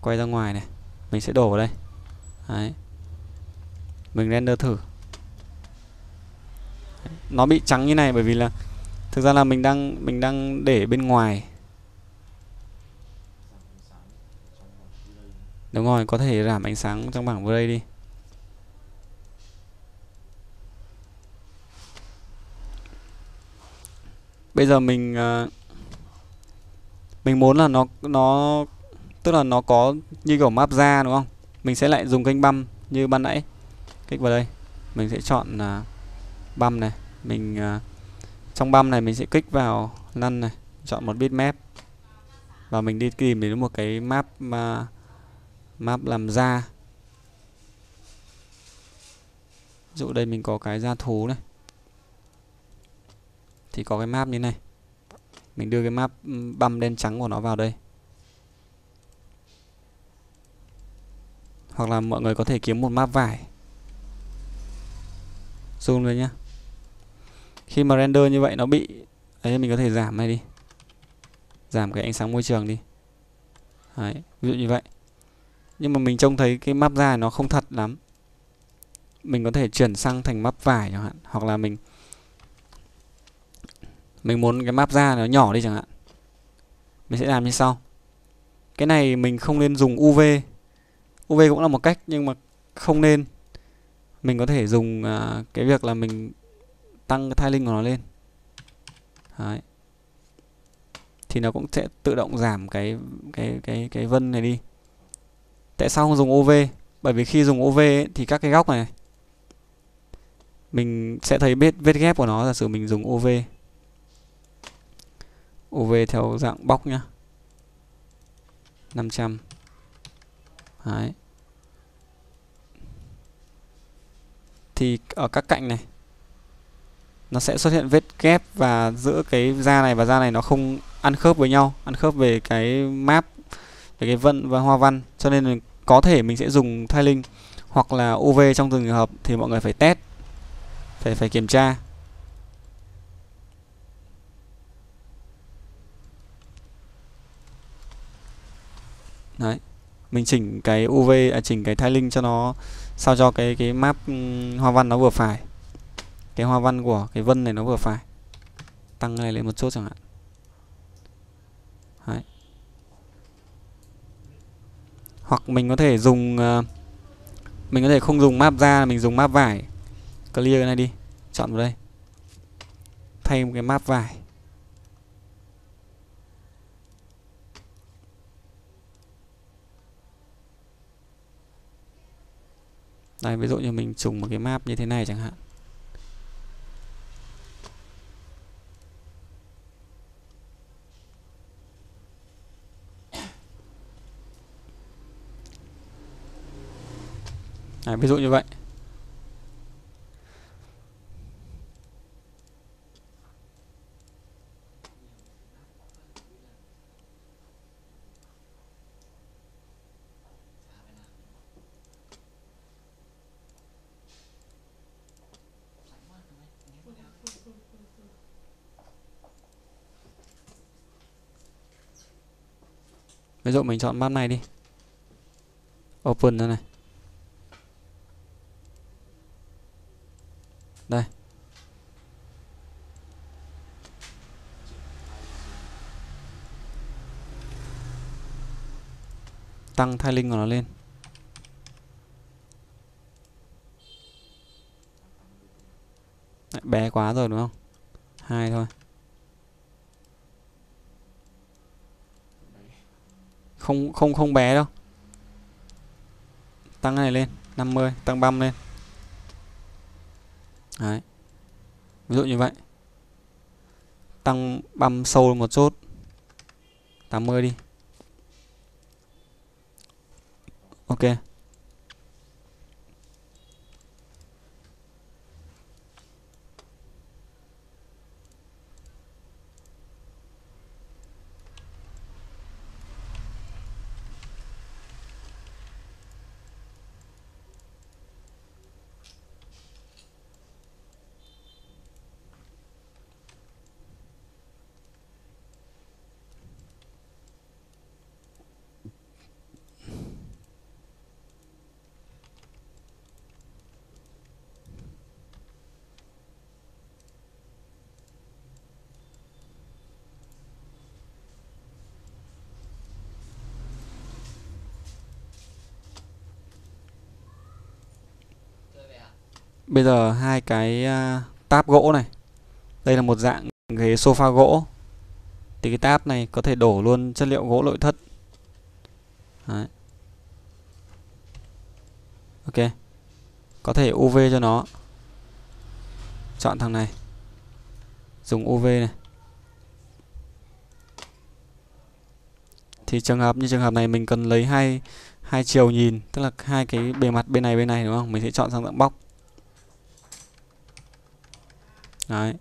quay ra ngoài này, mình sẽ đổ vào đây. Đấy, mình render thử. Nó bị trắng như này bởi vì là thực ra là mình đang mình đang để bên ngoài. Đúng rồi, có thể giảm ánh sáng trong bảng V-Ray đi. Bây giờ mình mình muốn là nó nó tức là nó có như kiểu map da đúng không? Mình sẽ lại dùng kênh bump như ban nãy. Kích vào đây, mình sẽ chọn uh, bump này. Mình uh, trong bump này mình sẽ kích vào none này, chọn một bitmap và mình đi tìm đến một cái map uh, map làm da. Ví dụ đây mình có cái da thú này, thì có cái map như này. Mình đưa cái map bump đen trắng của nó vào đây. Hoặc là mọi người có thể kiếm một map vải. Zoom lên nhá. Khi mà render như vậy nó bị đấy, mình có thể giảm này đi, giảm cái ánh sáng môi trường đi. Đấy, ví dụ như vậy. Nhưng mà mình trông thấy cái map da nó không thật lắm. Mình có thể chuyển sang thành map vải chẳng hạn. Hoặc là mình Mình muốn cái map da nó nhỏ đi chẳng hạn. Mình sẽ làm như sau. Cái này mình không nên dùng u vê. U vê cũng là một cách, nhưng mà không nên. Mình có thể dùng uh, cái việc là mình tăng cái tiling của nó lên. Đấy, thì nó cũng sẽ tự động giảm cái cái cái cái vân này đi. Tại sao không dùng u vê? Bởi vì khi dùng u vê ấy, thì các cái góc này mình sẽ thấy vết vết ghép của nó. Giả sử mình dùng u vê. u vê theo dạng box nhá. năm trăm. Đấy, thì ở các cạnh này nó sẽ xuất hiện vết ghép, và giữa cái da này và da này nó không ăn khớp với nhau, ăn khớp về cái map, về cái vân và hoa văn, cho nên mình có thể mình sẽ dùng tiling hoặc là u vê trong từng trường hợp. Thì mọi người phải test, phải phải kiểm tra. Đấy, mình chỉnh cái u vê, à, chỉnh cái tiling cho nó sao cho cái cái map hoa văn nó vừa phải, cái hoa văn của cái vân này nó vừa phải. Tăng này lên một chút chẳng hạn. Đấy. Hoặc mình có thể dùng uh, mình có thể không dùng map da, mình dùng map vải. Clear cái này đi, chọn vào đây, thay một cái map vải. Đây, ví dụ như mình trùng một cái map như thế này chẳng hạn. Đấy, ví dụ như vậy. Ví dụ mình chọn map này đi, open ra này. Đây. Tăng thai linh của nó lên. Đấy, bé quá rồi đúng không? Hai thôi. Không không không bé đâu. Tăng cái này lên, năm mươi, tăng băm lên. Đấy. Ví dụ như vậy. Tăng băm sâu một chút. tám mươi đi. Ok. Bây giờ hai cái tab gỗ này, đây là một dạng ghế sofa gỗ, thì cái tab này có thể đổ luôn chất liệu gỗ nội thất. Đấy. Ok, có thể u vê cho nó, chọn thằng này, dùng u vê này. Thì trường hợp như trường hợp này mình cần lấy hai hai chiều nhìn, tức là hai cái bề mặt bên này bên này đúng không? Mình sẽ chọn sang dạng box. Đấy.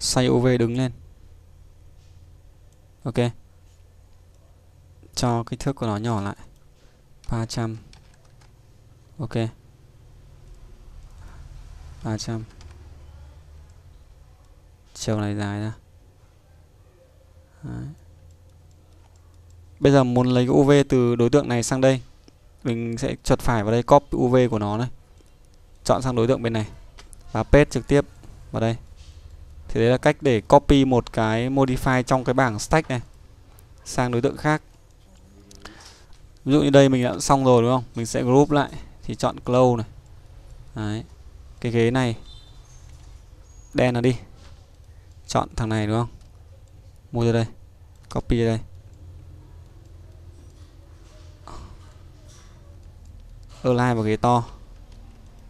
Xoay u vê đứng lên. Ok. Cho kích thước của nó nhỏ lại, ba trăm. Ok, ba trăm. Chiều này dài ra. Đấy. Bây giờ muốn lấy cái u vê từ đối tượng này sang đây, mình sẽ chuột phải vào đây, copy u vê của nó này, chọn sang đối tượng bên này và paste trực tiếp vào đây. Thì đấy là cách để copy một cái modify trong cái bảng stack này sang đối tượng khác. Ví dụ như đây mình đã xong rồi đúng không? Mình sẽ group lại, thì chọn clone này. Đấy. Cái ghế này đen nó đi, chọn thằng này đúng không? Mua ra đây, copy ra đây. Align vào ghế to.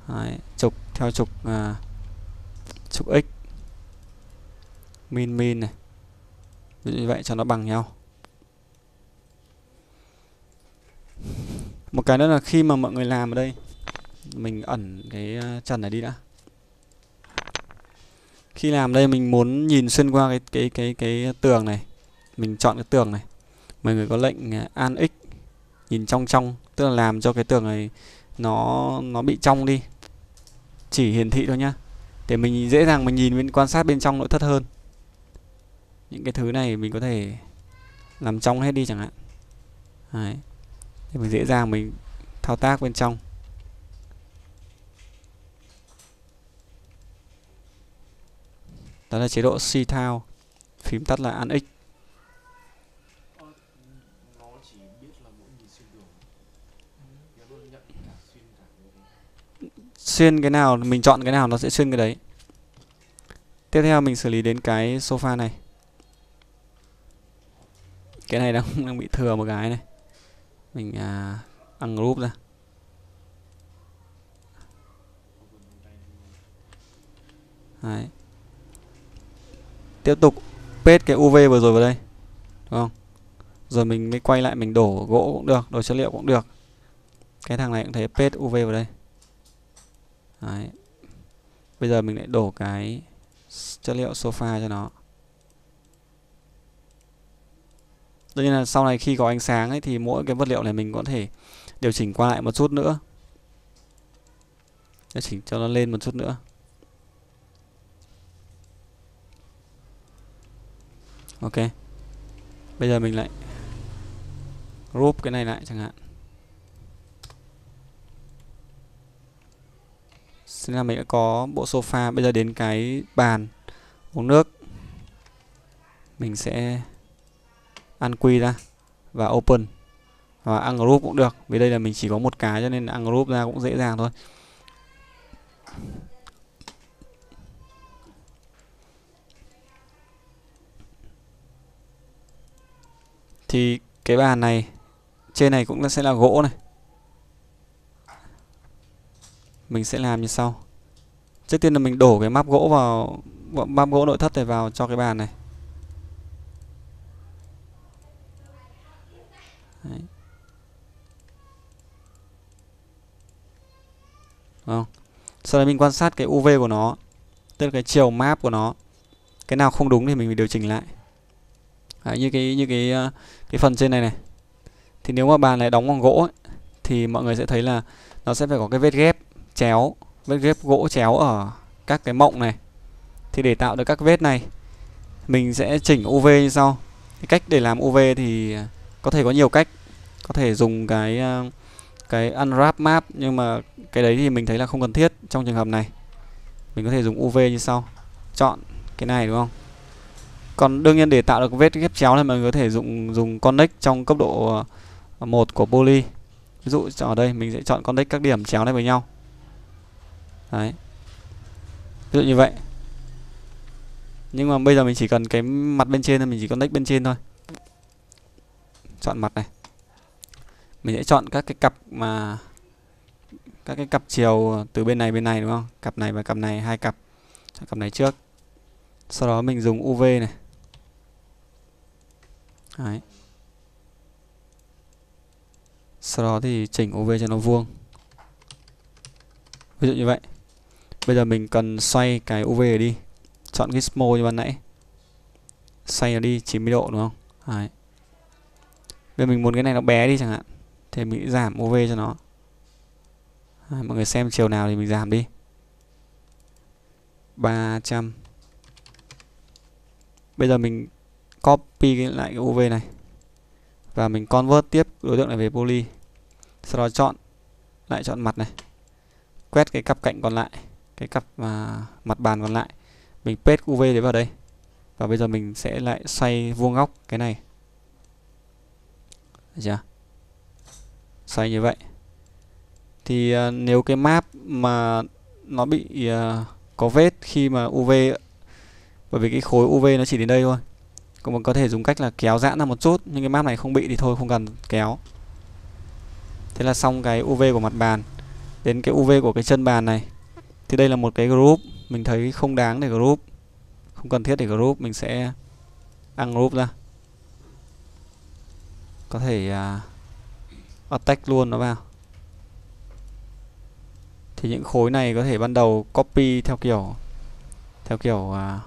Đấy, trục theo trục à, trục x min min này. Ví dụ như vậy cho nó bằng nhau. Một cái nữa là khi mà mọi người làm ở đây, mình ẩn cái trần này đi đã. Khi làm đây mình muốn nhìn xuyên qua cái cái cái cái tường này, mình chọn cái tường này. Mọi người có lệnh an x nhìn trong trong, tức là làm cho cái tường này nó nó bị trong đi, chỉ hiển thị thôi nhá, để mình dễ dàng mình nhìn, mình quan sát bên trong nội thất hơn. Những cái thứ này mình có thể làm trong hết đi chẳng hạn. Đấy. Để mình dễ dàng mình thao tác bên trong. Đó là chế độ Shift Tab, phím tắt là Alt X. Xuyên cái nào mình chọn cái nào nó sẽ xuyên cái đấy. Tiếp theo mình xử lý đến cái sofa này. Cái này đang đang bị thừa một cái này. Mình à, ungroup ra. Đấy. Tiếp tục paste cái u vê vừa rồi vào đây, đúng không? Rồi mình mới quay lại, mình đổ gỗ cũng được, đổ chất liệu cũng được. Cái thằng này cũng thế, paste u vê vào đây. Đấy. Bây giờ mình lại đổ cái chất liệu sofa cho nó. Tất nhiên là sau này khi có ánh sáng ấy, thì mỗi cái vật liệu này mình có thể điều chỉnh qua lại một chút nữa. Sẽ chỉnh cho nó lên một chút nữa. Ok. Bây giờ mình lại group cái này lại chẳng hạn. Thế là mình đã có bộ sofa. Bây giờ đến cái bàn uống nước, mình sẽ ăn quy ra và open, và ungroup cũng được, vì đây là mình chỉ có một cái cho nên ungroup ra cũng dễ dàng thôi. Thì cái bàn này trên này cũng sẽ là gỗ này. Mình sẽ làm như sau. Trước tiên là mình đổ cái map gỗ vào, map gỗ nội thất này vào cho cái bàn này. Đấy. Không. Sau đó mình quan sát cái u vê của nó, tức là cái chiều map của nó. Cái nào không đúng thì mình điều chỉnh lại. Đấy, như cái như cái cái phần trên này này. Thì nếu mà bàn này đóng bằng gỗ ấy, thì mọi người sẽ thấy là nó sẽ phải có cái vết ghép chéo, vết ghép gỗ chéo ở các cái mộng này. Thì để tạo được các vết này, mình sẽ chỉnh u vê như sau. Cái cách để làm u vê thì có thể có nhiều cách. Có thể dùng cái cái unwrap map, nhưng mà cái đấy thì mình thấy là không cần thiết trong trường hợp này. Mình có thể dùng u vê như sau. Chọn cái này đúng không? Còn đương nhiên để tạo được vết ghép chéo này, mình có thể dùng dùng connect trong cấp độ một của poly. Ví dụ ở đây mình sẽ chọn connect các điểm chéo này với nhau. Đấy. Ví dụ như vậy. Nhưng mà bây giờ mình chỉ cần cái mặt bên trên thôi, mình chỉ connect bên trên thôi. Chọn mặt này. Mình sẽ chọn các cái cặp mà các cái cặp chiều từ bên này bên này đúng không? Cặp này và cặp này, hai cặp. Chọn cặp này trước. Sau đó mình dùng u vê này. Đấy. Sau đó thì chỉnh u vê cho nó vuông. Ví dụ như vậy. Bây giờ mình cần xoay cái u vê này đi. Chọn gizmo như ban nãy. Xoay nó đi chín mươi độ đúng không? Đấy. Bây giờ mình muốn cái này nó bé đi chẳng hạn, thì mình giảm u vê cho nó. Đấy, mọi người xem chiều nào thì mình giảm đi. ba trăm. Bây giờ mình copy lại cái u vê này và mình convert tiếp đối tượng này về poly. Sau đó chọn lại, chọn mặt này, quét cái cặp cạnh còn lại, cái cặp mà mặt bàn còn lại, mình paste u vê đấy vào đây. Và bây giờ mình sẽ lại xoay vuông góc cái này. Được chưa? Xoay như vậy. Thì uh, nếu cái map mà nó bị uh, có vết khi mà u vê, bởi vì cái khối u vê nó chỉ đến đây thôi, cũng có thể dùng cách là kéo giãn ra một chút. Nhưng cái map này không bị thì thôi, không cần kéo. Thế là xong cái u vê của mặt bàn. Đến cái u vê của cái chân bàn này, thì đây là một cái group. Mình thấy không đáng để group, không cần thiết để group, mình sẽ ungroup ra. Có thể uh, attack luôn nó vào. Thì những khối này có thể ban đầu copy theo kiểu Theo kiểu uh,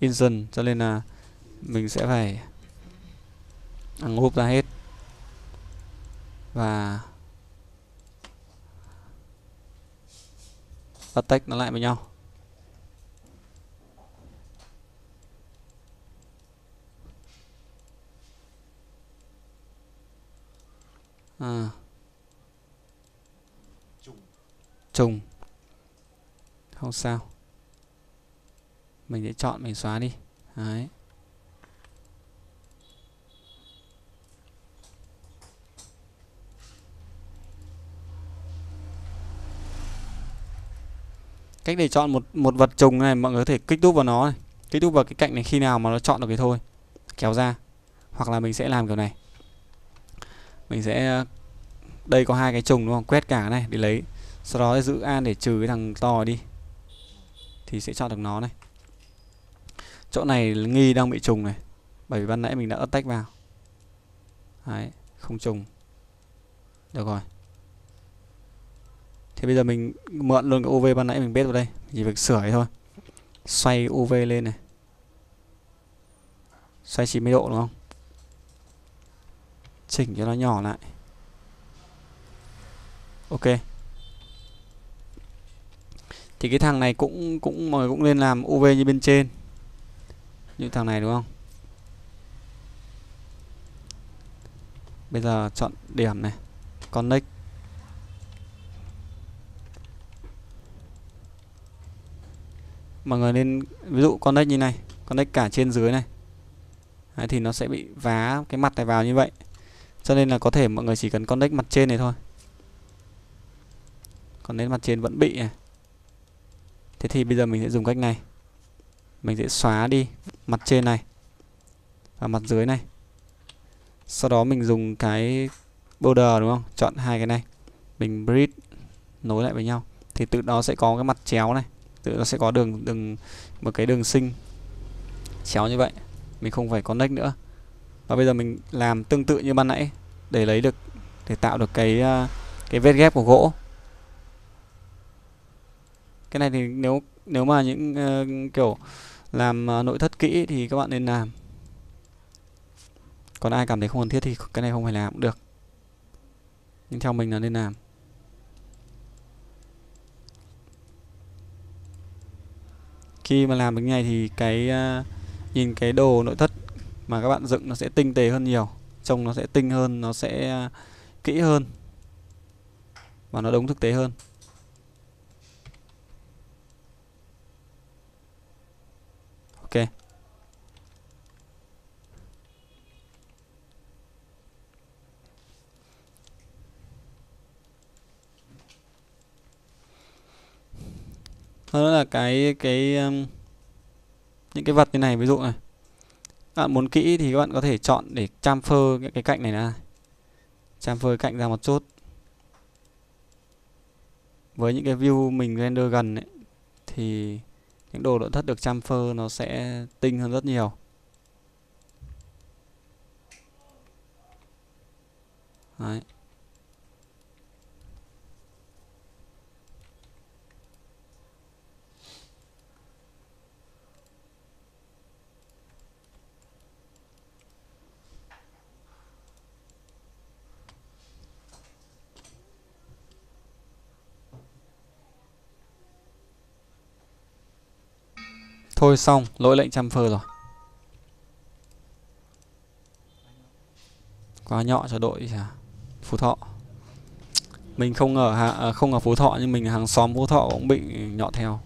instant, cho nên là mình sẽ phải ungroup ra hết. Và attack nó lại với nhau. À. Trùng. Không sao. Mình sẽ chọn, mình xóa đi. Đấy. Cách để chọn một một vật trùng này, mọi người có thể kích đúp vào nó này, kích đúp vào cái cạnh này, khi nào mà nó chọn được cái thôi, kéo ra. Hoặc là mình sẽ làm kiểu này. Mình sẽ, đây có hai cái trùng đúng không? Quét cả cái này để lấy. Sau đó giữ an để trừ cái thằng to đi. Thì sẽ chọn được nó này. Chỗ này nghi đang bị trùng này, bởi vì ban nãy mình đã attack vào. Đấy, không trùng. Được rồi. Thì bây giờ mình mượn luôn cái u vê ban nãy mình paste vào đây, chỉ việc sửa thôi. Xoay u vê lên này. Xoay chín mươi độ đúng không? Chỉnh cho nó nhỏ lại. Ok. thì cái thằng này cũng cũng mọi người cũng nên làm u vê như bên trên, như thằng này đúng không? Bây giờ chọn điểm này, connect. Mọi người nên ví dụ connect như này, connect cả trên dưới này. Đấy, thì nó sẽ bị vá cái mặt này vào như vậy. Cho nên là có thể mọi người chỉ cần connect mặt trên này thôi. Còn đến mặt trên vẫn bị này. Thế thì bây giờ mình sẽ dùng cách này. Mình sẽ xóa đi mặt trên này và mặt dưới này. Sau đó mình dùng cái border đúng không? Chọn hai cái này. Mình bridge nối lại với nhau. Thì tự đó sẽ có cái mặt chéo này. Tự nó sẽ có đường đường một cái đường sinh chéo như vậy. Mình không phải connect nữa. Và bây giờ mình làm tương tự như ban nãy để lấy được, để tạo được cái cái vết ghép của gỗ. Cái này thì nếu nếu mà những uh, kiểu làm uh, nội thất kỹ thì các bạn nên làm. Còn ai cảm thấy không cần thiết thì cái này không phải làm cũng được. Nhưng theo mình là nên làm. Khi mà làm cái này thì cái uh, nhìn cái đồ nội thất mà các bạn dựng nó sẽ tinh tế hơn nhiều, trông nó sẽ tinh hơn, nó sẽ uh, kỹ hơn và nó đúng thực tế hơn. Ok. Đó là cái cái um, những cái vật như này, ví dụ này. Các bạn muốn kỹ thì các bạn có thể chọn để chamfer cái, cái cạnh này ra. Chamfer cạnh ra một chút. Với những cái view mình render gần ấy, thì những đồ nội thất được chamfer nó sẽ tinh hơn rất nhiều. Đấy. Thôi xong, lỗi lệnh chamfer rồi. Quá nhọ cho đội chả. Phú Thọ. Mình không ở hạ, không ở Phú Thọ nhưng mình hàng xóm Phú Thọ cũng bị nhọ theo.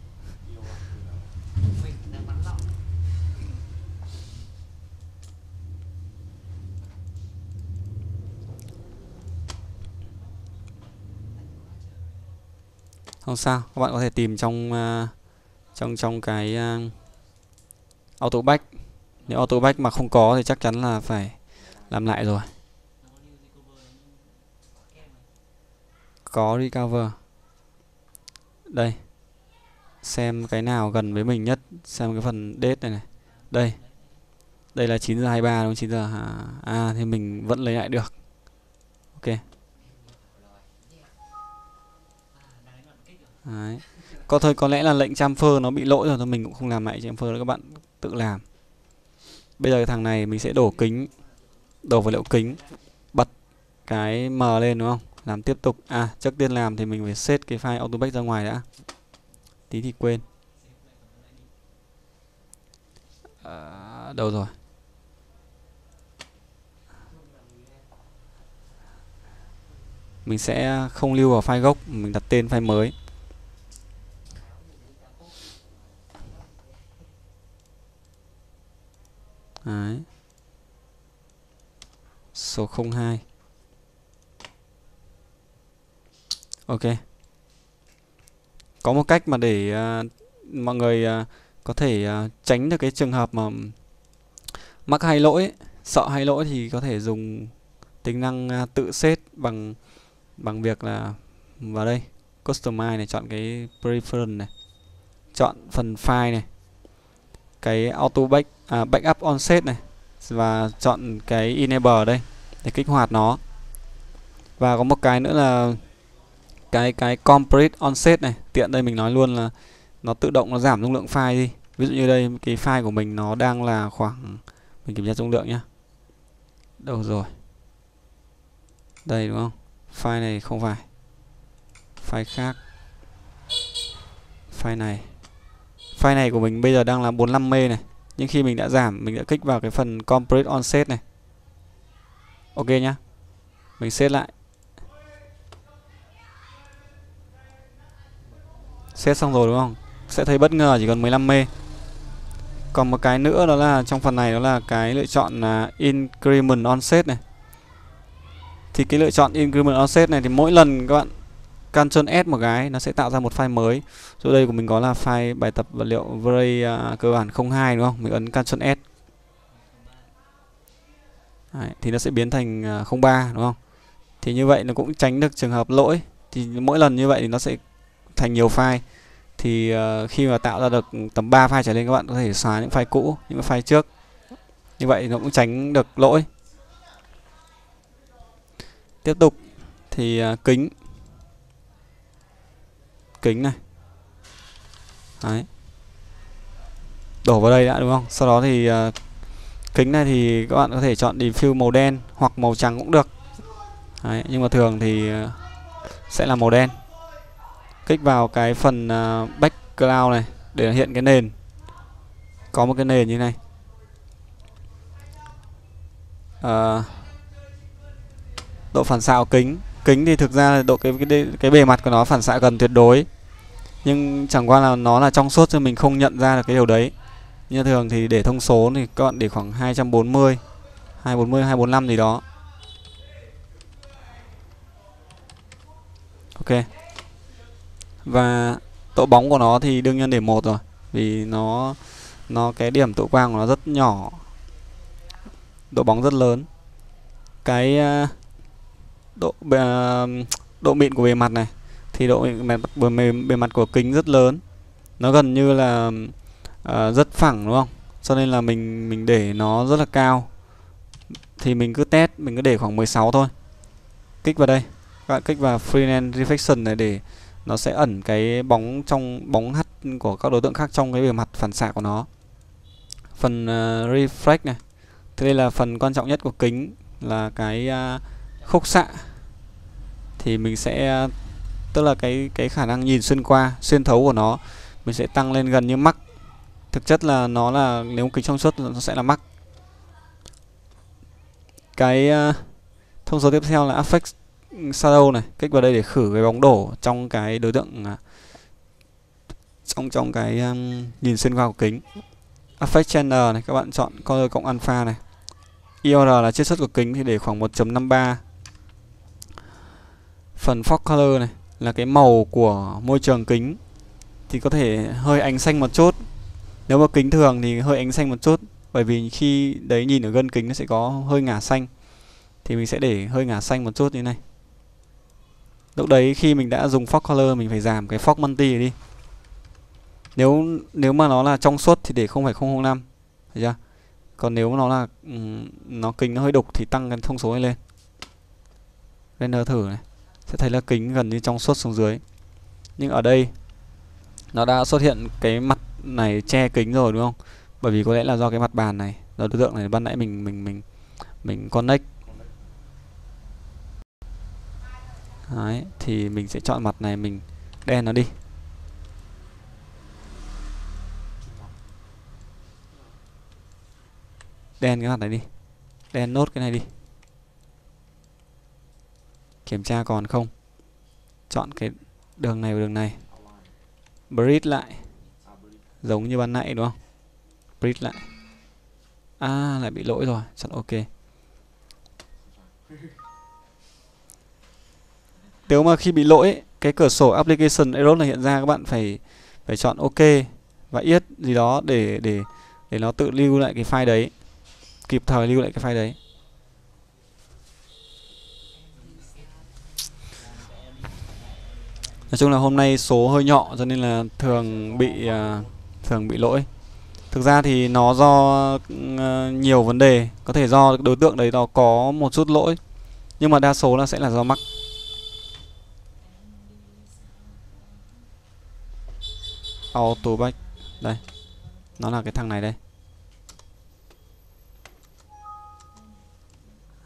Không sao, các bạn có thể tìm trong trong trong cái auto back. Nếu auto back mà không có thì chắc chắn là phải làm lại rồi. Có recover. Đây. Xem cái nào gần với mình nhất, xem cái phần date này này. Đây. Đây là chín giờ hai mươi ba đúng không? chín giờ hả? À thì mình vẫn lấy lại được. Ok. Đấy. Có thôi, có lẽ là lệnh chamfer nó bị lỗi rồi, mình cũng không làm lại chamfer nữa, các bạn tự làm. Bây giờ cái thằng này mình sẽ đổ kính, đổ vật liệu kính, bật cái M lên đúng không? Làm tiếp tục. À, trước tiên làm thì mình phải set cái file autoback ra ngoài đã. Tí thì quên. À, đâu rồi? Mình sẽ không lưu vào file gốc, mình đặt tên file mới. Đấy. Số không hai. Ok. Có một cách mà để uh, mọi người uh, có thể uh, tránh được cái trường hợp mà mắc hay lỗi ấy, sợ hay lỗi thì có thể dùng tính năng uh, tự set bằng bằng việc là vào đây customize này, chọn cái preference này, chọn phần file này, cái auto back à, backup on set này, và chọn cái enable ở đây để kích hoạt nó. Và có một cái nữa là cái cái complete on set này, tiện đây mình nói luôn là nó tự động nó giảm dung lượng file đi. Ví dụ như đây cái file của mình nó đang là khoảng, mình kiểm tra dung lượng nhá. Đâu rồi? Đây đúng không? File này không phải. File khác. file này. File này của mình bây giờ đang là bốn mươi lăm mê này, nhưng khi mình đã giảm, mình đã kích vào cái phần Compress on Set này. Ok nhá. Mình set lại. Set xong rồi đúng không? Sẽ thấy bất ngờ chỉ còn mười lăm mê. Còn một cái nữa đó là trong phần này đó là cái lựa chọn là Increment on Set này. Thì cái lựa chọn Increment on Set này thì mỗi lần các bạn Ctrl S một cái nó sẽ tạo ra một file mới. Chỗ đây của mình có là file bài tập vật liệu V-Ray uh, cơ bản không hai đúng không? Mình ấn Ctrl S. Đấy, thì nó sẽ biến thành uh, không ba đúng không? Thì như vậy nó cũng tránh được trường hợp lỗi. Thì mỗi lần như vậy thì nó sẽ thành nhiều file. Thì uh, khi mà tạo ra được tầm ba file trở lên, các bạn có thể xóa những file cũ, những file trước. Như vậy thì nó cũng tránh được lỗi. Tiếp tục thì uh, kính kính này. Đấy. Đổ vào đây đã đúng không? Sau đó thì uh, kính này thì các bạn có thể chọn diffuse màu đen hoặc màu trắng cũng được. Đấy, nhưng mà thường thì uh, sẽ là màu đen. Kích vào cái phần uh, background này để hiện cái nền. Có một cái nền như này. Uh, độ phản xạ của kính. Kính thì thực ra là độ cái, cái cái bề mặt của nó phản xạ gần tuyệt đối, nhưng chẳng qua là nó là trong suốt cho mình không nhận ra được cái điều đấy. Như thường thì để thông số thì các bạn để khoảng hai trăm bốn mươi, hai trăm bốn mươi, hai trăm bốn mươi lăm gì đó. Ok. Và độ bóng của nó thì đương nhiên để một rồi, vì nó nó cái điểm tụ quang của nó rất nhỏ, độ bóng rất lớn. Cái độ độ mịn của bề mặt này thì độ mịn bề, bề, bề mặt của kính rất lớn, nó gần như là uh, rất phẳng đúng không? Cho nên là mình mình để nó rất là cao. Thì mình cứ test, mình cứ để khoảng mười sáu thôi. Kích vào đây, các bạn kích vào Freehand Reflection này để nó sẽ ẩn cái bóng trong bóng hắt của các đối tượng khác trong cái bề mặt phản xạ của nó. Phần uh, reflect này. Thế đây là phần quan trọng nhất của kính là cái uh, khúc xạ. Thì mình sẽ tức là cái cái khả năng nhìn xuyên qua, xuyên thấu của nó mình sẽ tăng lên gần như mắc. Thực chất là nó là nếu kính trong suốt nó sẽ là mắc. Cái uh, thông số tiếp theo là Affect Shadow này, kích vào đây để khử cái bóng đổ trong cái đối tượng uh, trong trong cái um, nhìn xuyên qua của kính. Affect Channel này, các bạn chọn Color cộng Alpha này. i o rờ là chiết xuất của kính thì để khoảng một chấm năm ba. Phần Fog Color này là cái màu của môi trường kính. Thì có thể hơi ánh xanh một chút. Nếu mà kính thường thì hơi ánh xanh một chút, bởi vì khi đấy nhìn ở gân kính nó sẽ có hơi ngả xanh. Thì mình sẽ để hơi ngả xanh một chút như này. Lúc đấy khi mình đã dùng Fog Color, mình phải giảm cái Fog Multi đi. Nếu nếu mà nó là trong suốt thì để không phẩy không không năm. Thấy chưa? Còn nếu nó là nó kính nó hơi đục thì tăng cái thông số này lên. Render thử này. Sẽ thấy là kính gần như trong suốt xuống dưới. Nhưng ở đây nó đã xuất hiện cái mặt này che kính rồi đúng không? Bởi vì có lẽ là do cái mặt bàn này, do đối tượng này ban nãy mình mình mình mình connect. Đấy, thì mình sẽ chọn mặt này, mình đen nó đi. Đen cái mặt này đi. Đen nốt cái này đi. Kiểm tra còn không. Chọn cái đường này và đường này. Bridge lại. Giống như ban nãy đúng không? Bridge lại. À, lại bị lỗi rồi. Chọn ok. Nếu mà khi bị lỗi, cái cửa sổ application error này hiện ra, các bạn phải phải chọn ok và yết gì đó để để để nó tự lưu lại cái file đấy. Kịp thời lưu lại cái file đấy. Nói chung là hôm nay số hơi nhỏ cho nên là thường bị uh, thường bị lỗi. Thực ra thì nó do uh, nhiều vấn đề, có thể do đối tượng đấy nó có một chút lỗi, nhưng mà đa số là sẽ là do mắc. Auto back đây, nó là cái thằng này đây.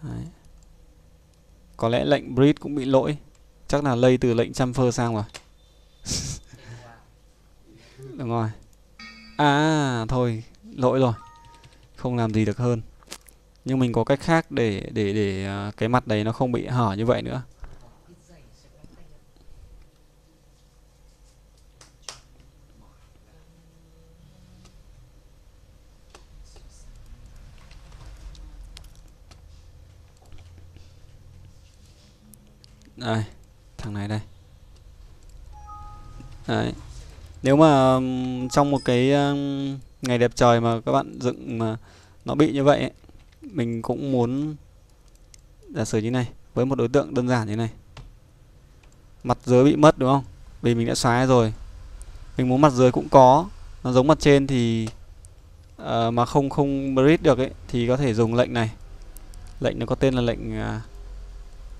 Đấy. Có lẽ lệnh breed cũng bị lỗi. Chắc là lây từ lệnh transfer sang rồi. Được rồi. À thôi, lỗi rồi. Không làm gì được hơn. Nhưng mình có cách khác để để để cái mặt đấy nó không bị hở như vậy nữa. Đây, thằng này đây. Đấy. Nếu mà trong một cái ngày đẹp trời mà các bạn dựng mà nó bị như vậy ấy, mình cũng muốn giả sử như này với một đối tượng đơn giản như này. Mặt dưới bị mất đúng không? Vì mình đã xóa rồi. Mình muốn mặt dưới cũng có, nó giống mặt trên thì uh, mà không không bridge được ấy thì có thể dùng lệnh này. Lệnh nó có tên là lệnh uh,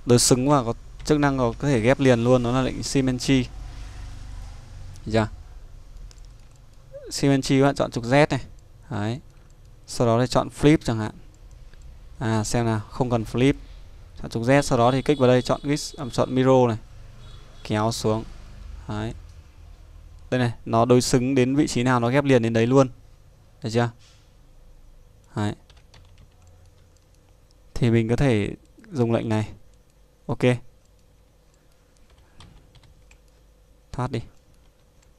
đối xứng và có chức năng có thể ghép liền luôn, đó là lệnh symmetry. Dạ. Symmetry các bạn chọn trục Z này. Đấy. Sau đó thì chọn flip chẳng hạn. À xem nào, không cần flip. Chọn trục Z, sau đó thì kích vào đây chọn gis, à, chọn mirror này. Kéo xuống. Đấy. Đây này, nó đối xứng đến vị trí nào nó ghép liền đến đấy luôn. Được chưa? Đấy. Thì mình có thể dùng lệnh này. Ok. Thoát đi.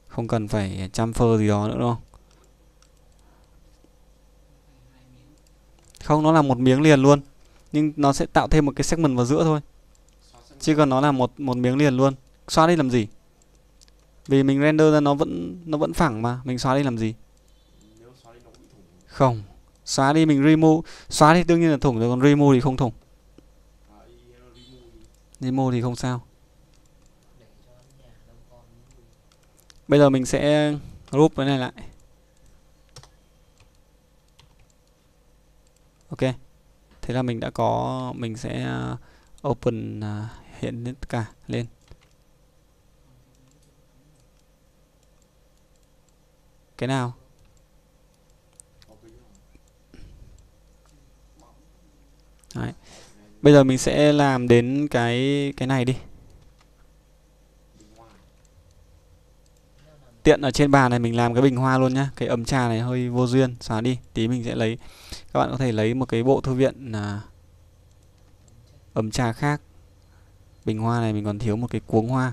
Không cần phải chăm phơ gì đó nữa đúng không? Không, nó là một miếng liền luôn. Nhưng nó sẽ tạo thêm một cái segment vào giữa thôi. Chứ còn nó là một một miếng liền luôn. Xóa đi làm gì? Vì mình render ra nó vẫn nó vẫn phẳng mà, mình xóa đi làm gì? Không, xóa đi mình remove, xóa đi đương nhiên là thủng rồi, còn remove thì không thủng. Remove thì không sao. Bây giờ mình sẽ group cái này lại. Ok. Thế là mình đã có, mình sẽ open hiện tất cả lên. Cái nào? Đấy. Bây giờ mình sẽ làm đến cái cái này đi. Tiện ở trên bàn này mình làm cái bình hoa luôn nhá. Cái ấm trà này hơi vô duyên, xóa đi. Tí mình sẽ lấy. Các bạn có thể lấy một cái bộ thư viện à, ấm trà khác. Bình hoa này mình còn thiếu một cái cuống hoa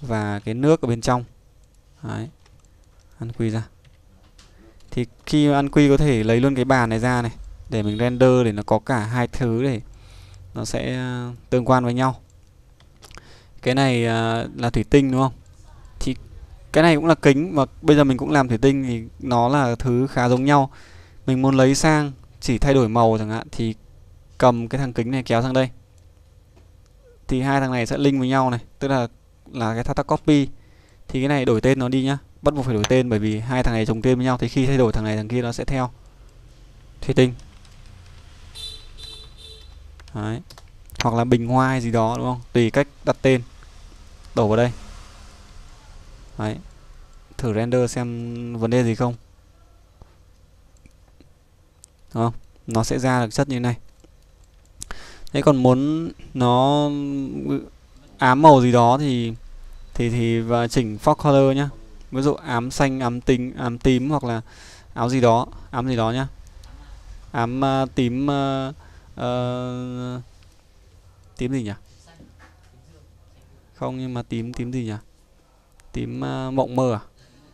và cái nước ở bên trong. Đấy. Ăn quy ra. Thì khi ăn quy có thể lấy luôn cái bàn này ra này để mình render, để nó có cả hai thứ để nó sẽ tương quan với nhau. Cái này à, là thủy tinh đúng không? Thì cái này cũng là kính, và bây giờ mình cũng làm thủy tinh thì nó là thứ khá giống nhau. Mình muốn lấy sang chỉ thay đổi màu chẳng hạn thì cầm cái thằng kính này kéo sang đây. Thì hai thằng này sẽ link với nhau này, tức là là cái thao tác copy. Thì cái này đổi tên nó đi nhá, bắt buộc phải đổi tên bởi vì hai thằng này trùng tên với nhau thì khi thay đổi thằng này thằng kia nó sẽ theo. Thủy tinh. Đấy. Hoặc là bình hoa hay gì đó đúng không? Tùy cách đặt tên. Đổ vào đây. Đấy. Thử render xem vấn đề gì không. Đúng không? Nó sẽ ra được chất như thế này. Thế còn muốn nó ám màu gì đó thì thì thì và chỉnh fog color nhá. Ví dụ ám xanh, ám tím, ám tím hoặc là áo gì đó, ám gì đó nhá. Ám uh, tím uh, uh, tím gì nhỉ? Không, nhưng mà tím tím gì nhỉ? Tím uh, mộng mơ à?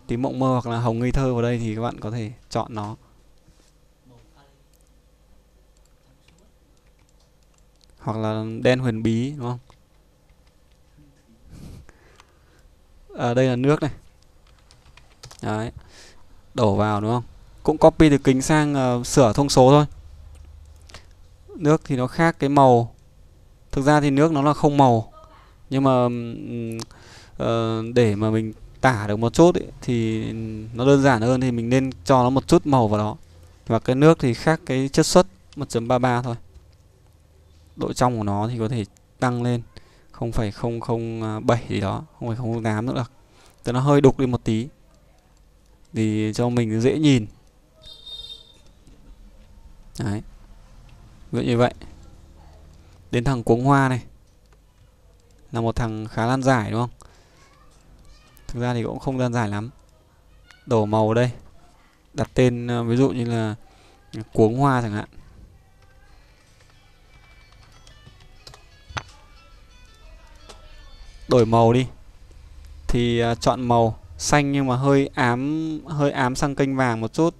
Tím mộng mơ hoặc là hồng ngây thơ vào đây thì các bạn có thể chọn nó. Hoặc là đen huyền bí đúng không? À, đây là nước này. Đấy. Đổ vào đúng không? Cũng copy từ kính sang uh, sửa thông số thôi. Nước thì nó khác cái màu. Thực ra thì nước nó là không màu. Nhưng mà um, uh, để mà mình tả được một chút ấy, thì nó đơn giản hơn thì mình nên cho nó một chút màu vào đó. Và cái nước thì khác cái chất xuất một chấm ba ba thôi. Độ trong của nó thì có thể tăng lên không phẩy không không bảy gì đó, không phẩy không tám nữa được. Tức nó hơi đục đi một tí thì cho mình dễ nhìn. Đấy. Vậy như vậy. Đến thằng cuống hoa này là một thằng khá lan giải đúng không? Thực ra thì cũng không lan giải lắm. đầu màu đây, đặt tên ví dụ như là cuống hoa chẳng hạn. Đổi màu đi thì chọn màu xanh nhưng mà hơi ám hơi ám sang kênh vàng một chút,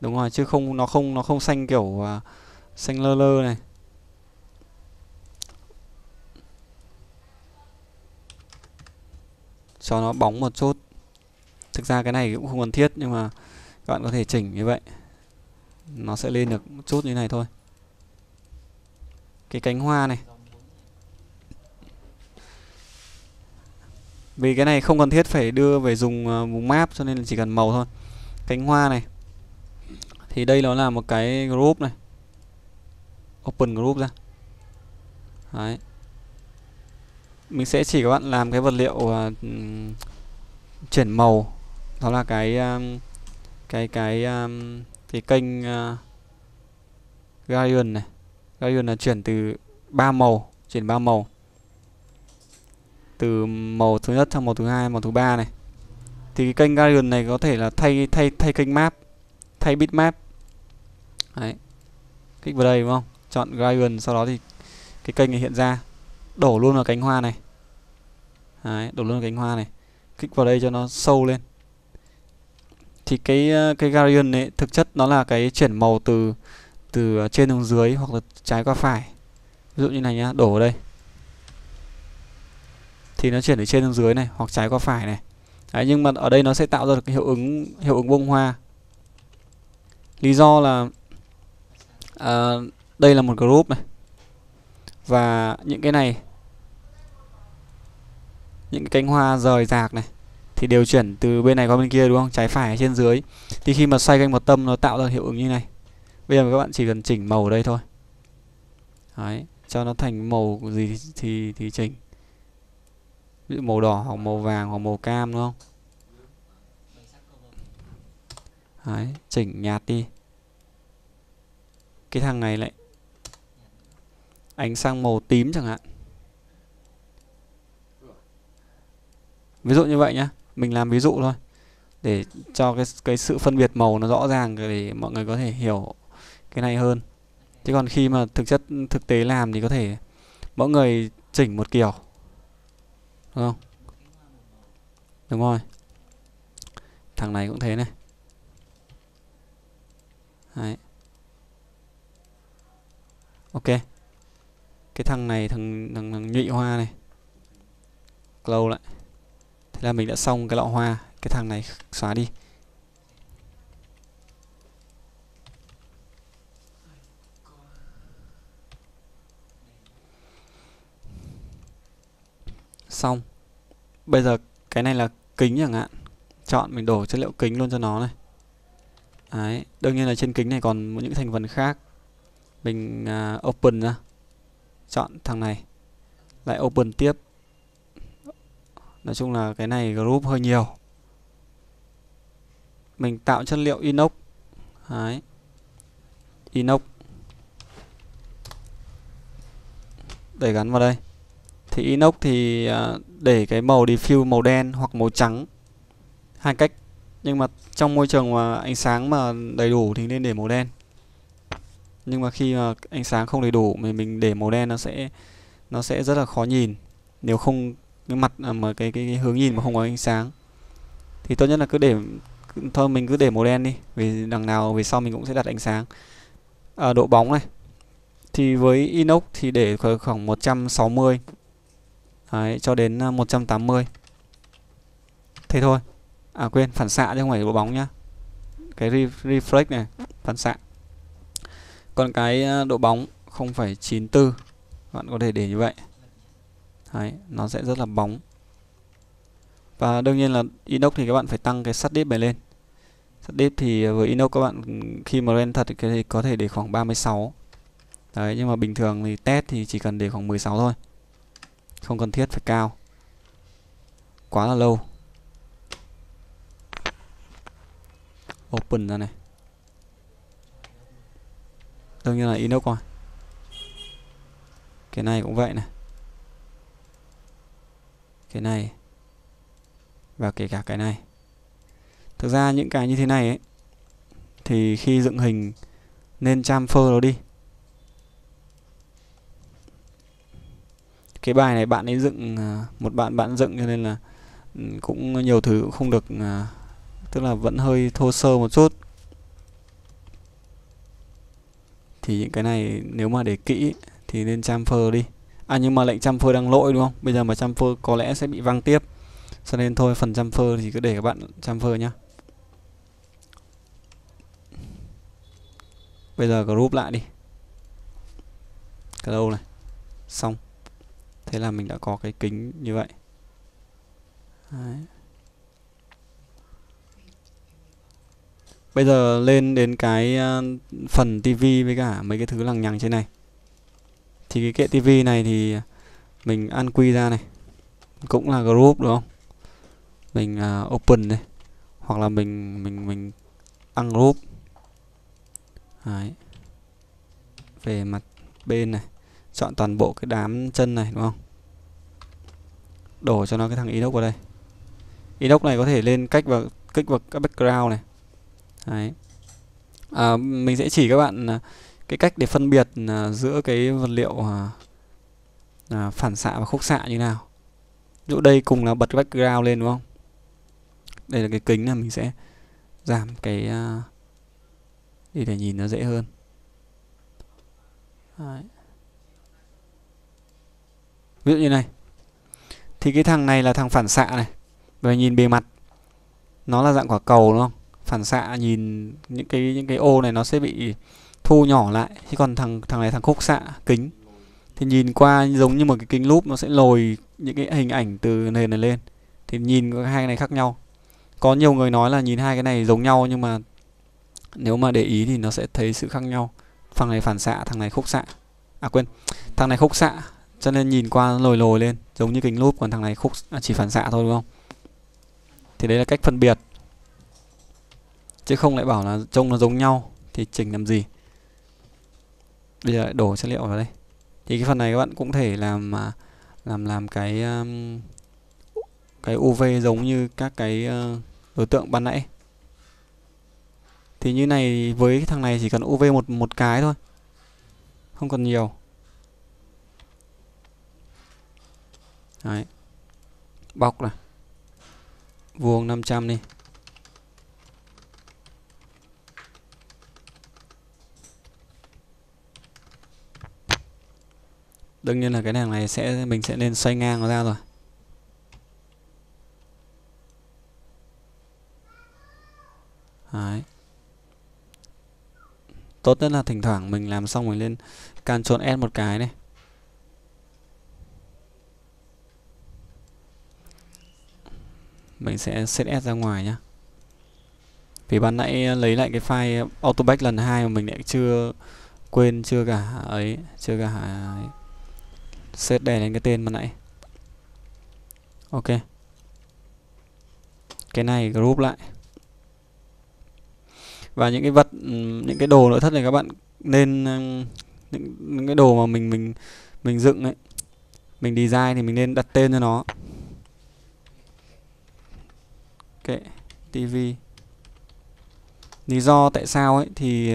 đúng rồi, chứ không nó không nó không xanh kiểu uh, xanh lơ lơ này. Cho nó bóng một chút. Thực ra cái này cũng không cần thiết nhưng mà các bạn có thể chỉnh như vậy, nó sẽ lên được một chút như này thôi. Cái cánh hoa này, vì cái này không cần thiết phải đưa về dùng vùng map cho nên chỉ cần màu thôi. Cánh hoa này thì đây nó là một cái group này, open group ra. Đấy, mình sẽ chỉ các bạn làm cái vật liệu uh, chuyển màu, đó là cái um, cái cái um, cái kênh uh, gradient này. Gradient là chuyển từ ba màu, chuyển ba màu, từ màu thứ nhất sang màu thứ hai, màu thứ ba này. Thì cái kênh gradient này có thể là thay thay thay kênh map, thay bitmap. Đấy, kích vào đây đúng không? Chọn gradient, sau đó thì cái kênh này hiện ra. Đổ luôn vào cánh hoa này. Đấy, đổ luôn vào cánh hoa này. Kích vào đây cho nó sâu lên. Thì cái cái gradient này thực chất nó là cái chuyển màu từ từ trên xuống dưới hoặc là trái qua phải. Ví dụ như này nhá, đổ vào đây. Thì nó chuyển từ trên xuống dưới này hoặc trái qua phải này. Đấy, nhưng mà ở đây nó sẽ tạo ra được cái hiệu ứng hiệu ứng bông hoa. Lý do là à, đây là một group này. Và những cái này, những cái cánh hoa rời rạc này thì đều chuyển từ bên này qua bên kia đúng không? Trái phải trên dưới. Thì khi mà xoay canh một tâm nó tạo ra hiệu ứng như này. Bây giờ các bạn chỉ cần chỉnh màu ở đây thôi. Đấy, cho nó thành màu gì thì thì chỉnh. Ví dụ màu đỏ hoặc màu vàng hoặc màu cam đúng không? Đấy, chỉnh nhạt đi. Cái thằng này lại ánh sang màu tím chẳng hạn. Ví dụ như vậy nhá, mình làm ví dụ thôi để cho cái cái sự phân biệt màu nó rõ ràng để mọi người có thể hiểu cái này hơn. Chứ còn khi mà thực chất thực tế làm thì có thể mỗi người chỉnh một kiểu. Đúng không? Đúng rồi. Thằng này cũng thế này. Đấy. Ok. Cái thằng này, thằng thằng, thằng nhụy hoa này, close lại. Thế là mình đã xong cái lọ hoa. Cái thằng này xóa đi. Xong. Bây giờ cái này là kính chẳng hạn. Chọn mình đổ chất liệu kính luôn cho nó này. Đấy, đương nhiên là trên kính này còn những thành phần khác. Mình uh, open ra. Chọn thằng này, lại open tiếp. Nói chung là cái này group hơi nhiều. Mình tạo chất liệu inox. Đấy, inox để gắn vào đây. Thì inox thì để cái màu diffuse màu đen hoặc màu trắng, hai cách. Nhưng mà trong môi trường mà ánh sáng mà đầy đủ thì nên để màu đen. Nhưng mà khi mà ánh sáng không đầy đủ thì mình để màu đen nó sẽ nó sẽ rất là khó nhìn. Nếu không cái mặt mà cái, cái cái hướng nhìn mà không có ánh sáng thì tốt nhất là cứ để thôi, mình cứ để màu đen đi, vì đằng nào về sau mình cũng sẽ đặt ánh sáng. À, độ bóng này thì với inox thì để khoảng một trăm sáu mươi. Đấy, cho đến một trăm tám mươi. Thế thôi. À quên, phản xạ chứ không phải độ bóng nhá. Cái reflect này, phản xạ. Còn cái độ bóng không phẩy chín tư bạn có thể để như vậy. Đấy, nó sẽ rất là bóng. Và đương nhiên là inox thì các bạn phải tăng cái sắt đít này lên. Sắt đít thì với inox các bạn khi mà ren thật thì có thể để khoảng ba mươi sáu. Đấy, nhưng mà bình thường thì test thì chỉ cần để khoảng mười sáu thôi. Không cần thiết phải cao. Quá là lâu. Open ra này. Đương nhiên là inox rồi. Cái này cũng vậy này. Cái này. Và kể cả cái này. Thực ra những cái như thế này ấy, thì khi dựng hình nên chamfer nó đi. Cái bài này bạn ấy dựng, một bạn bạn dựng cho nên là cũng nhiều thứ cũng không được, tức là vẫn hơi thô sơ một chút. Thì những cái này nếu mà để kỹ thì nên chamfer đi. À nhưng mà lệnh chamfer đang lỗi đúng không? Bây giờ mà chamfer có lẽ sẽ bị văng tiếp. Cho nên thôi phần chamfer thì cứ để các bạn chamfer nhá. Bây giờ group lại đi. Cái đâu này. Xong. Thế là mình đã có cái kính như vậy. Đấy. Bây giờ lên đến cái phần tivi với cả mấy cái thứ lằng nhằng trên này. Thì cái kệ tivi này thì mình ăn quy ra này. Cũng là group đúng không? Mình uh, open đây. Hoặc là mình mình mình ungroup. Đấy. Về mặt bên này, chọn toàn bộ cái đám chân này đúng không? Đổ cho nó cái thằng inox vào đây. Inox này có thể lên cách vào kích vào các background này. Đấy. À, mình sẽ chỉ các bạn cái cách để phân biệt giữa cái vật liệu à, phản xạ và khúc xạ như nào. Ví dụ đây cùng là bật background lên đúng không? Đây là cái kính là mình sẽ giảm cái để, để nhìn nó dễ hơn. Đấy. Ví dụ như này. Thì cái thằng này là thằng phản xạ này. Về nhìn bề mặt nó là dạng quả cầu đúng không? Phản xạ nhìn những cái những cái ô này nó sẽ bị thu nhỏ lại. Chứ còn thằng thằng này thằng khúc xạ kính thì nhìn qua giống như một cái kính lúp, nó sẽ lồi những cái hình ảnh từ nền này lên. Thì nhìn hai cái này khác nhau. Có nhiều người nói là nhìn hai cái này giống nhau, nhưng mà nếu mà để ý thì nó sẽ thấy sự khác nhau. Thằng này phản xạ, thằng này khúc xạ. À quên, thằng này khúc xạ cho nên nhìn qua lồi lồi lên giống như kính lúp, còn thằng này khúc à, chỉ phản xạ thôi đúng không? Thì đấy là cách phân biệt. Chứ không lại bảo là trông nó giống nhau thì chỉnh làm gì. Bây giờ lại đổ chất liệu vào đây. Thì cái phần này các bạn cũng thể làm làm làm cái cái u vê giống như các cái đối tượng ban nãy. Thì như này với cái thằng này chỉ cần u vê một một cái thôi. Không cần nhiều. Đấy. Bọc này. Vuông năm trăm đi. Đương nhiên là cái hàng này sẽ mình sẽ nên xoay ngang nó ra rồi. Đấy. Tốt nhất là thỉnh thoảng mình làm xong mình lên Ctrl S một cái này. Mình sẽ set S ra ngoài nhá. Vì ban nãy lấy lại cái file Autoback lần hai mà mình lại chưa quên chưa cả ấy, chưa cả ấy. Set đè lên cái tên ban nãy. Ok. Cái này group lại. Và những cái vật, những cái đồ nội thất này các bạn nên những, những cái đồ mà mình mình mình dựng ấy, mình design thì mình nên đặt tên cho nó. Kệ ti vi. Lý do tại sao ấy thì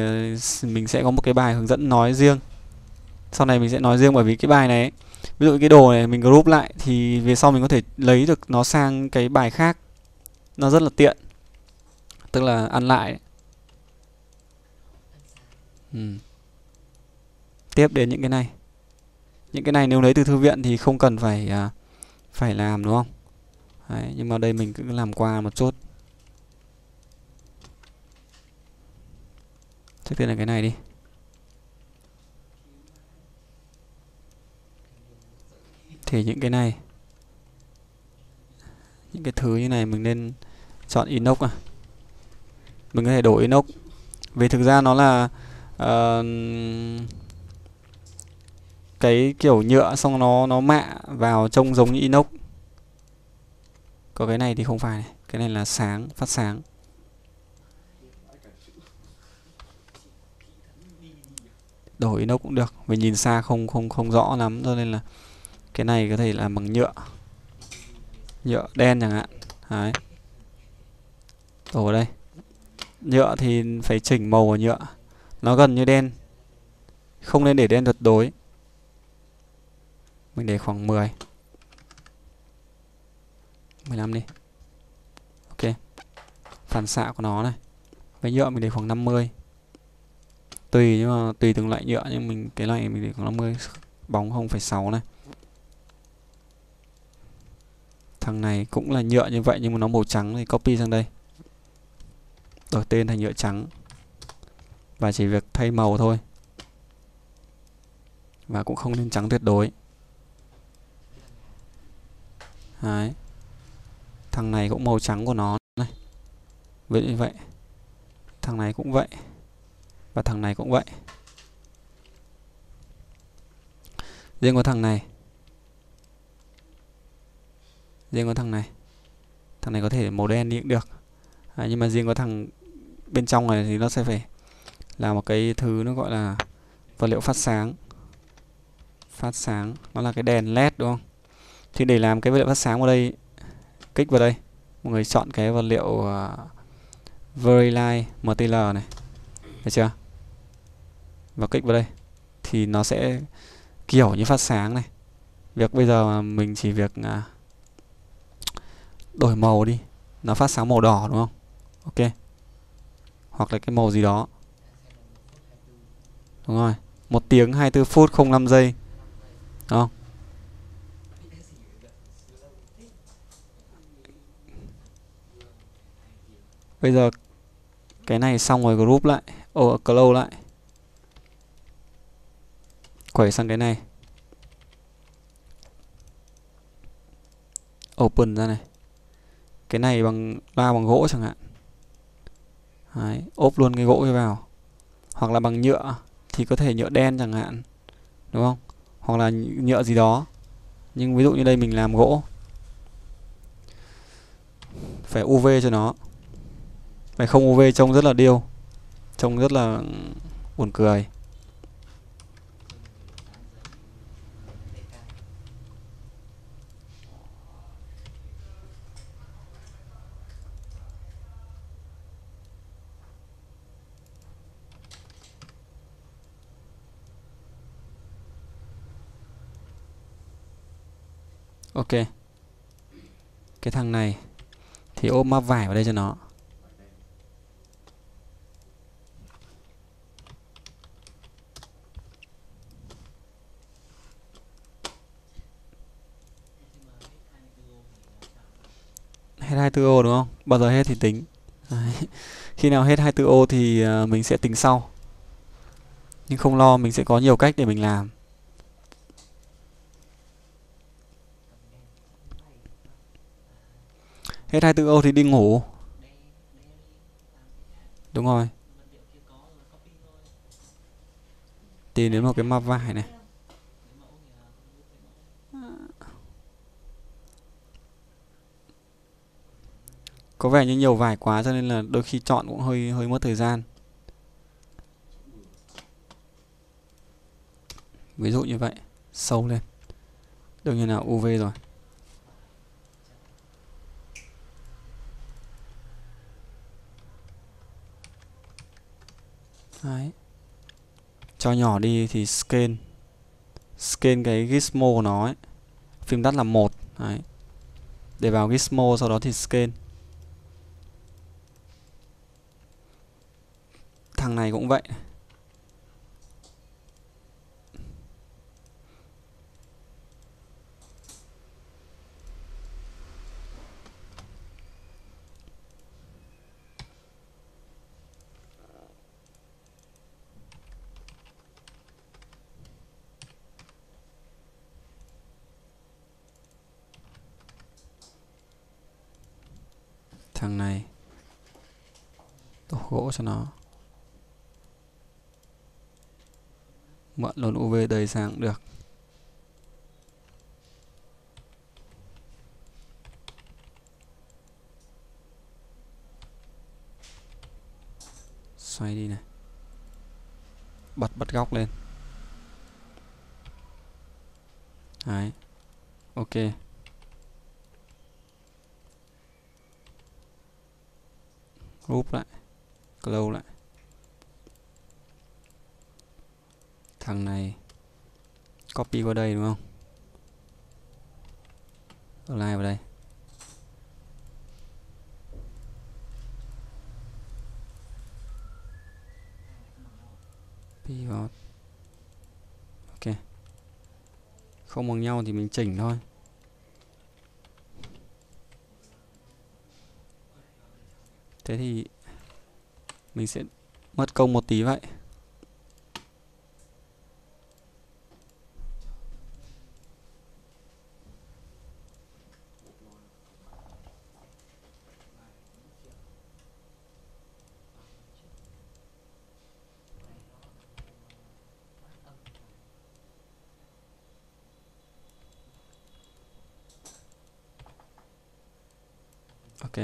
mình sẽ có một cái bài hướng dẫn nói riêng. Sau này mình sẽ nói riêng bởi vì cái bài này ấy, ví dụ cái đồ này mình group lại thì về sau mình có thể lấy được nó sang cái bài khác. Nó rất là tiện. Tức là ăn lại. Ừ. Tiếp đến những cái này. Những cái này nếu lấy từ thư viện thì không cần phải à, phải làm đúng không? Đấy, nhưng mà đây mình cứ làm qua một chút. Trước tiên là cái này đi. Thì những cái này, những cái thứ như này mình nên chọn inox à. Mình có thể đổi inox. Vì thực ra nó là uh, cái kiểu nhựa xong nó nó mạ vào trông giống như inox. Có cái này thì không phải này. Cái này là sáng, phát sáng. Đổi inox cũng được. Vì nhìn xa không không không rõ lắm cho nên là cái này có thể làm bằng nhựa. Nhựa đen chẳng hạn. Đấy. Đổ đây. Nhựa thì phải chỉnh màu của nhựa, nó gần như đen, không nên để đen tuyệt đối. Mình để khoảng mười mười lăm đi. Ok. Phản xạ của nó này, với nhựa mình để khoảng năm mươi. Tùy, nhưng mà tùy từng loại nhựa, nhưng mình cái loại mình để khoảng năm mươi. Bóng không phẩy sáu này. Thằng này cũng là nhựa như vậy nhưng mà nó màu trắng thì copy sang đây. Đổi tên thành nhựa trắng. Và chỉ việc thay màu thôi. Và cũng không nên trắng tuyệt đối. Đấy. Thằng này cũng màu trắng của nó này. Ví dụ như vậy. Thằng này cũng vậy. Và thằng này cũng vậy. Riêng có thằng này. Riêng có thằng này. Thằng này có thể màu đen đi cũng được. À, nhưng mà riêng có thằng bên trong này thì nó sẽ phải là một cái thứ nó gọi là vật liệu phát sáng. Phát sáng. Nó là cái đèn led đúng không? Thì để làm cái vật liệu phát sáng vào đây, kích vào đây, mọi người chọn cái vật liệu uh, V-Ray Light em tê lờ này. Được chưa? Và kích vào đây thì nó sẽ kiểu như phát sáng này. Việc bây giờ mình chỉ việc uh, đổi màu đi, nó phát sáng màu đỏ đúng không? Ok. Hoặc là cái màu gì đó. Đúng rồi. một tiếng hai mươi tư phút không năm giây. Đúng không? Bây giờ cái này xong rồi group lại, ô oh, close lại. Quẩy sang cái này. Open ra này. Cái này bằng la bằng gỗ chẳng hạn. Đấy, ốp luôn cái gỗ vào. Hoặc là bằng nhựa thì có thể nhựa đen chẳng hạn. Đúng không? Hoặc là nhựa gì đó. Nhưng ví dụ như đây mình làm gỗ. Phải u vê cho nó. Phải không u vê trông rất là điêu. Trông rất là buồn cười. Ok. Cái thằng này thì ôm map vải vào đây cho nó. Hết hai mươi tư ô đúng không? Bao giờ hết thì tính. Đấy. Khi nào hết hai mươi tư ô thì mình sẽ tính sau. Nhưng không lo, mình sẽ có nhiều cách để mình làm. Hết hai mươi tư ô thì đi ngủ. Đúng rồi. Tìm đến một cái map vải này. Có vẻ như nhiều vải quá cho nên là đôi khi chọn cũng hơi hơi mất thời gian. Ví dụ như vậy. Sâu lên. Đương nhiên là u vê rồi. Đấy. Cho nhỏ đi thì scale. Scale cái gizmo của nó ấy. Phím tắt là một. Đấy. Để vào gizmo sau đó thì scale. Thằng này cũng vậy. Thằng này đổ gỗ cho nó. Mượn luôn u vê đầy sáng cũng được. Xoay đi này. Bật bật góc lên. Đấy. Ok. Move lại, close lại. Thằng này copy qua đây đúng không? Align vào đây. Pivot. Ok. Không bằng nhau thì mình chỉnh thôi. Thế thì mình sẽ mất công một tí vậy. Ok.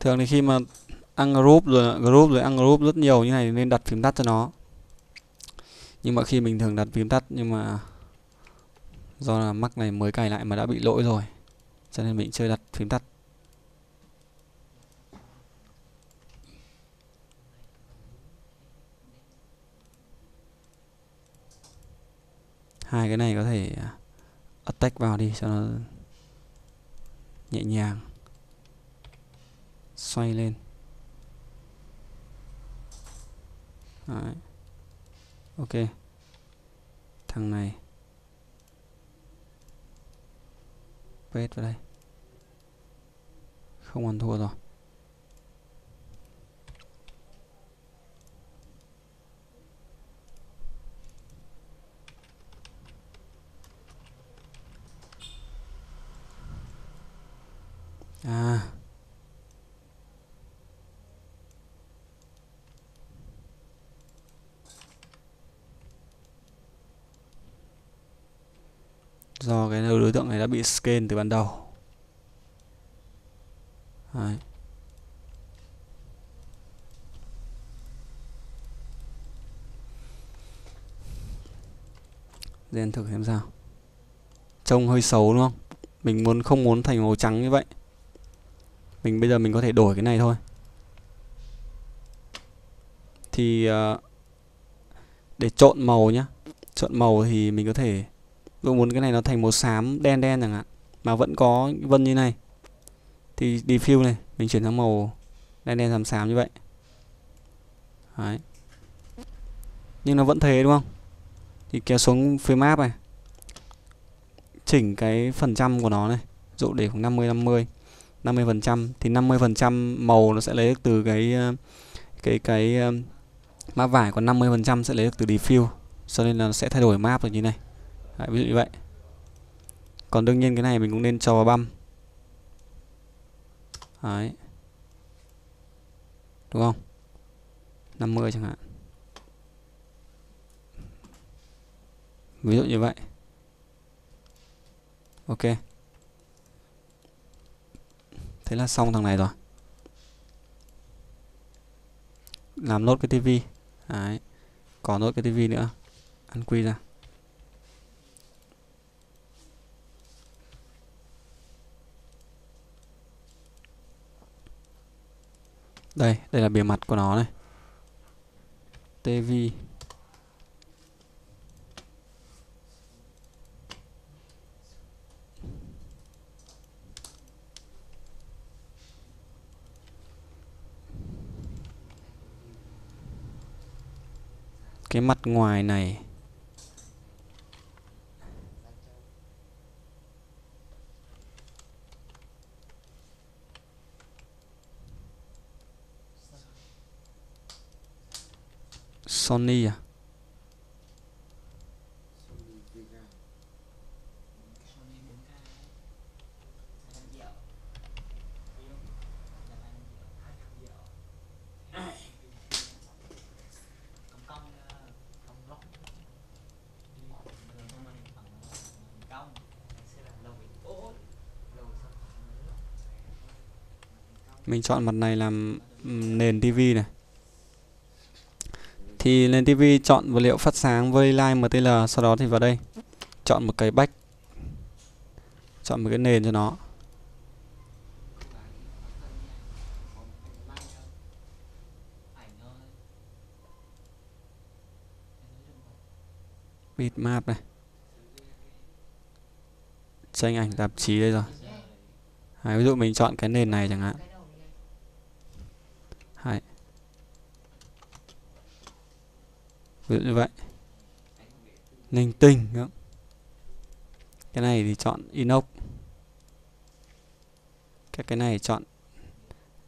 Thường thì khi mà ungroup rồi group rồi ungroup rất nhiều như này nên đặt phím tắt cho nó. Nhưng mà khi mình thường đặt phím tắt nhưng mà do là Mac này mới cài lại mà đã bị lỗi rồi, cho nên mình chưa đặt phím tắt. Hai cái này có thể attack vào đi cho nó nhẹ nhàng. Xoay lên. Đấy. Ok. Thằng này paste vào đây. Không ăn thua rồi. À, do cái đối tượng này đã bị scan từ ban đầu. Đấy. Gen thử xem sao. Trông hơi xấu đúng không? Mình muốn không muốn thành màu trắng như vậy. Mình bây giờ mình có thể đổi cái này thôi. Thì uh, để trộn màu nhá. Trộn màu thì mình có thể tôi muốn cái này nó thành màu xám đen đen chẳng hạn mà vẫn có vân như này. Thì diffuse này mình chuyển sang màu đen đen xám xám như vậy. Đấy. Nhưng nó vẫn thế đúng không? Thì kéo xuống phía map này, chỉnh cái phần trăm của nó này, ví dụ để khoảng năm mươi năm mươi, năm mươi phần trăm thì năm mươi phần trăm màu nó sẽ lấy được từ cái cái cái map vải, còn năm mươi phần trăm sẽ lấy được từ diffuse, cho nên là nó sẽ thay đổi map rồi như này. Đấy, ví dụ như vậy. Còn đương nhiên cái này mình cũng nên cho vào băm. Đấy. Đúng không? năm mươi chẳng hạn. Ví dụ như vậy. Ok. Thế là xong thằng này rồi. Làm nốt cái tivi. Đấy. Còn nốt cái tivi nữa. Ăn quy ra. Đây, đây là bề mặt của nó này. tê vê. Cái mặt ngoài này. Sony à? Mình chọn mặt này làm nền tivi này. Thì lên tivi chọn vật liệu phát sáng với line em tê lờ, sau đó thì vào đây chọn một cái back, chọn một cái nền cho nó. bitmap này, tranh ảnh tạp chí đây rồi. Đấy, ví dụ mình chọn cái nền này chẳng hạn. Đấy, ví dụ như vậy, linh tinh nữa. Cái này thì chọn inox, các cái này chọn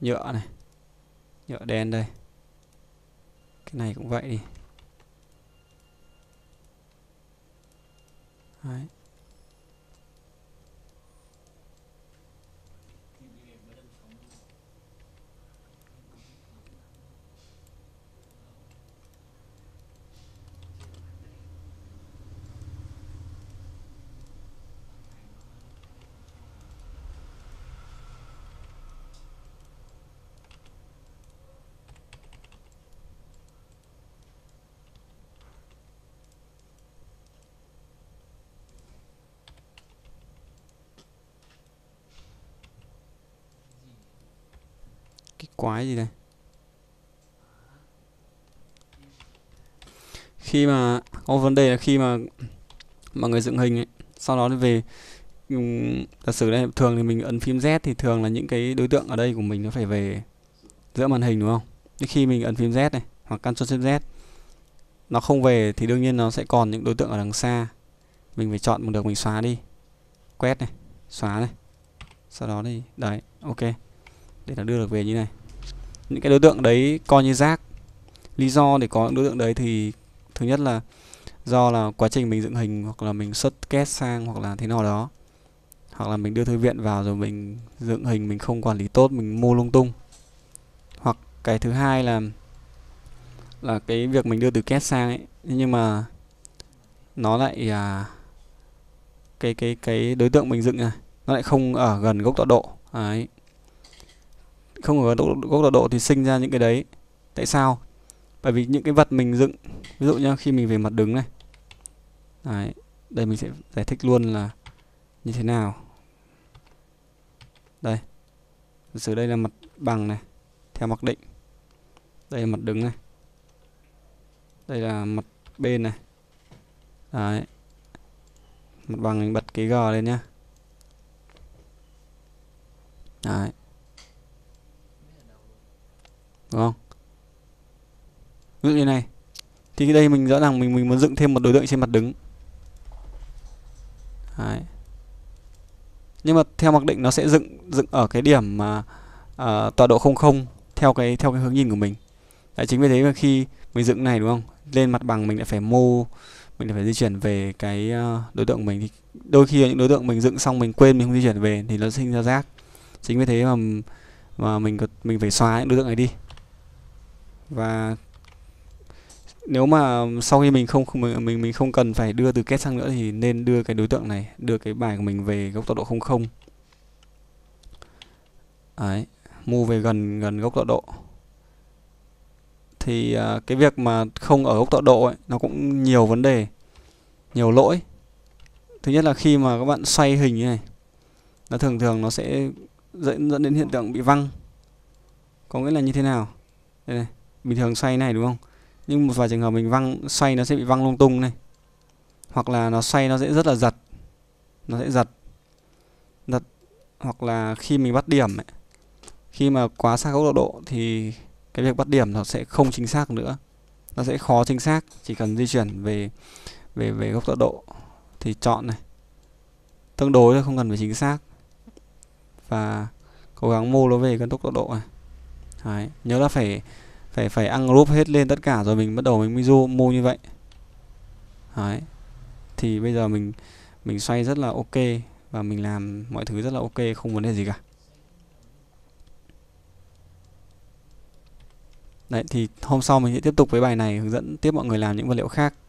nhựa này, nhựa đen đây, cái này cũng vậy đi. Đấy, quái gì đây. Khi mà có vấn đề là khi mà mọi người dựng hình ấy, sau đó về giả sử đây, thường thì mình ấn phím Z thì thường là những cái đối tượng ở đây của mình nó phải về giữa màn hình đúng không? Nhưng khi mình ấn phím Z này hoặc Ctrl Shift Z nó không về thì đương nhiên nó sẽ còn những đối tượng ở đằng xa, mình phải chọn một được, mình xóa đi, quét này, xóa này, sau đó thì đấy, ok, để nó đưa được về như này. Những cái đối tượng đấy coi như rác. Lý do để có những đối tượng đấy thì thứ nhất là do là quá trình mình dựng hình, hoặc là mình xuất kết sang, hoặc là thế nào đó, hoặc là mình đưa thư viện vào rồi mình dựng hình mình không quản lý tốt, mình mua lung tung. Hoặc cái thứ hai là là cái việc mình đưa từ kết sang ấy, nhưng mà nó lại à, cái cái cái đối tượng mình dựng này nó lại không ở gần gốc tọa độ. Đấy, không ở độ, gốc tọa độ thì sinh ra những cái đấy. Tại sao? Bởi vì những cái vật mình dựng, ví dụ như khi mình về mặt đứng này, đấy, đây mình sẽ giải thích luôn là như thế nào. Đây, từ đây là mặt bằng này theo mặc định, đây là mặt đứng này, đây là mặt bên này. Đấy, mặt bằng mình bật cái G lên nhá. Đấy, đúng không? Ví dụ như này thì cái đây mình rõ ràng mình mình muốn dựng thêm một đối tượng trên mặt đứng. Đấy, nhưng mà theo mặc định nó sẽ dựng dựng ở cái điểm mà à, tọa độ không không theo cái theo cái hướng nhìn của mình. Đấy, chính vì thế mà khi mình dựng này đúng không, lên mặt bằng mình lại phải mô, mình lại phải di chuyển về cái đối tượng của mình. Thì đôi khi những đối tượng mình dựng xong mình quên mình không di chuyển về thì nó sinh ra rác. Chính vì thế mà mà mình mình phải xóa những đối tượng này đi. Và nếu mà sau khi mình không mình mình, mình không cần phải đưa từ kết sang nữa thì nên đưa cái đối tượng này, đưa cái bài của mình về gốc tọa độ không không. Đấy, mua về gần gần gốc tọa độ. Thì à, cái việc mà không ở gốc tọa độ ấy, nó cũng nhiều vấn đề, nhiều lỗi. Thứ nhất là khi mà các bạn xoay hình như này, nó thường thường nó sẽ dẫn dẫn đến hiện tượng bị văng. Có nghĩa là như thế nào? Đây này, bình thường xoay này đúng không? Nhưng một vài trường hợp mình văng xoay nó sẽ bị văng lung tung này. Hoặc là nó xoay nó sẽ rất là giật. Nó sẽ giật. Giật hoặc là khi mình bắt điểm ấy, khi mà quá xa góc tọa độ thì cái việc bắt điểm nó sẽ không chính xác nữa. Nó sẽ khó chính xác, chỉ cần di chuyển về về về góc tọa độ thì chọn này. Tương đối là không cần phải chính xác. Và cố gắng mô nó về cân tốc tọa độ này. Đấy, nhớ là phải phải phải ungroup hết lên tất cả rồi mình bắt đầu mình mới du mô như vậy. Đấy, thì bây giờ mình mình xoay rất là ok và mình làm mọi thứ rất là ok, không vấn đề gì cả. Đấy, thì hôm sau mình sẽ tiếp tục với bài này, hướng dẫn tiếp mọi người làm những vật liệu khác.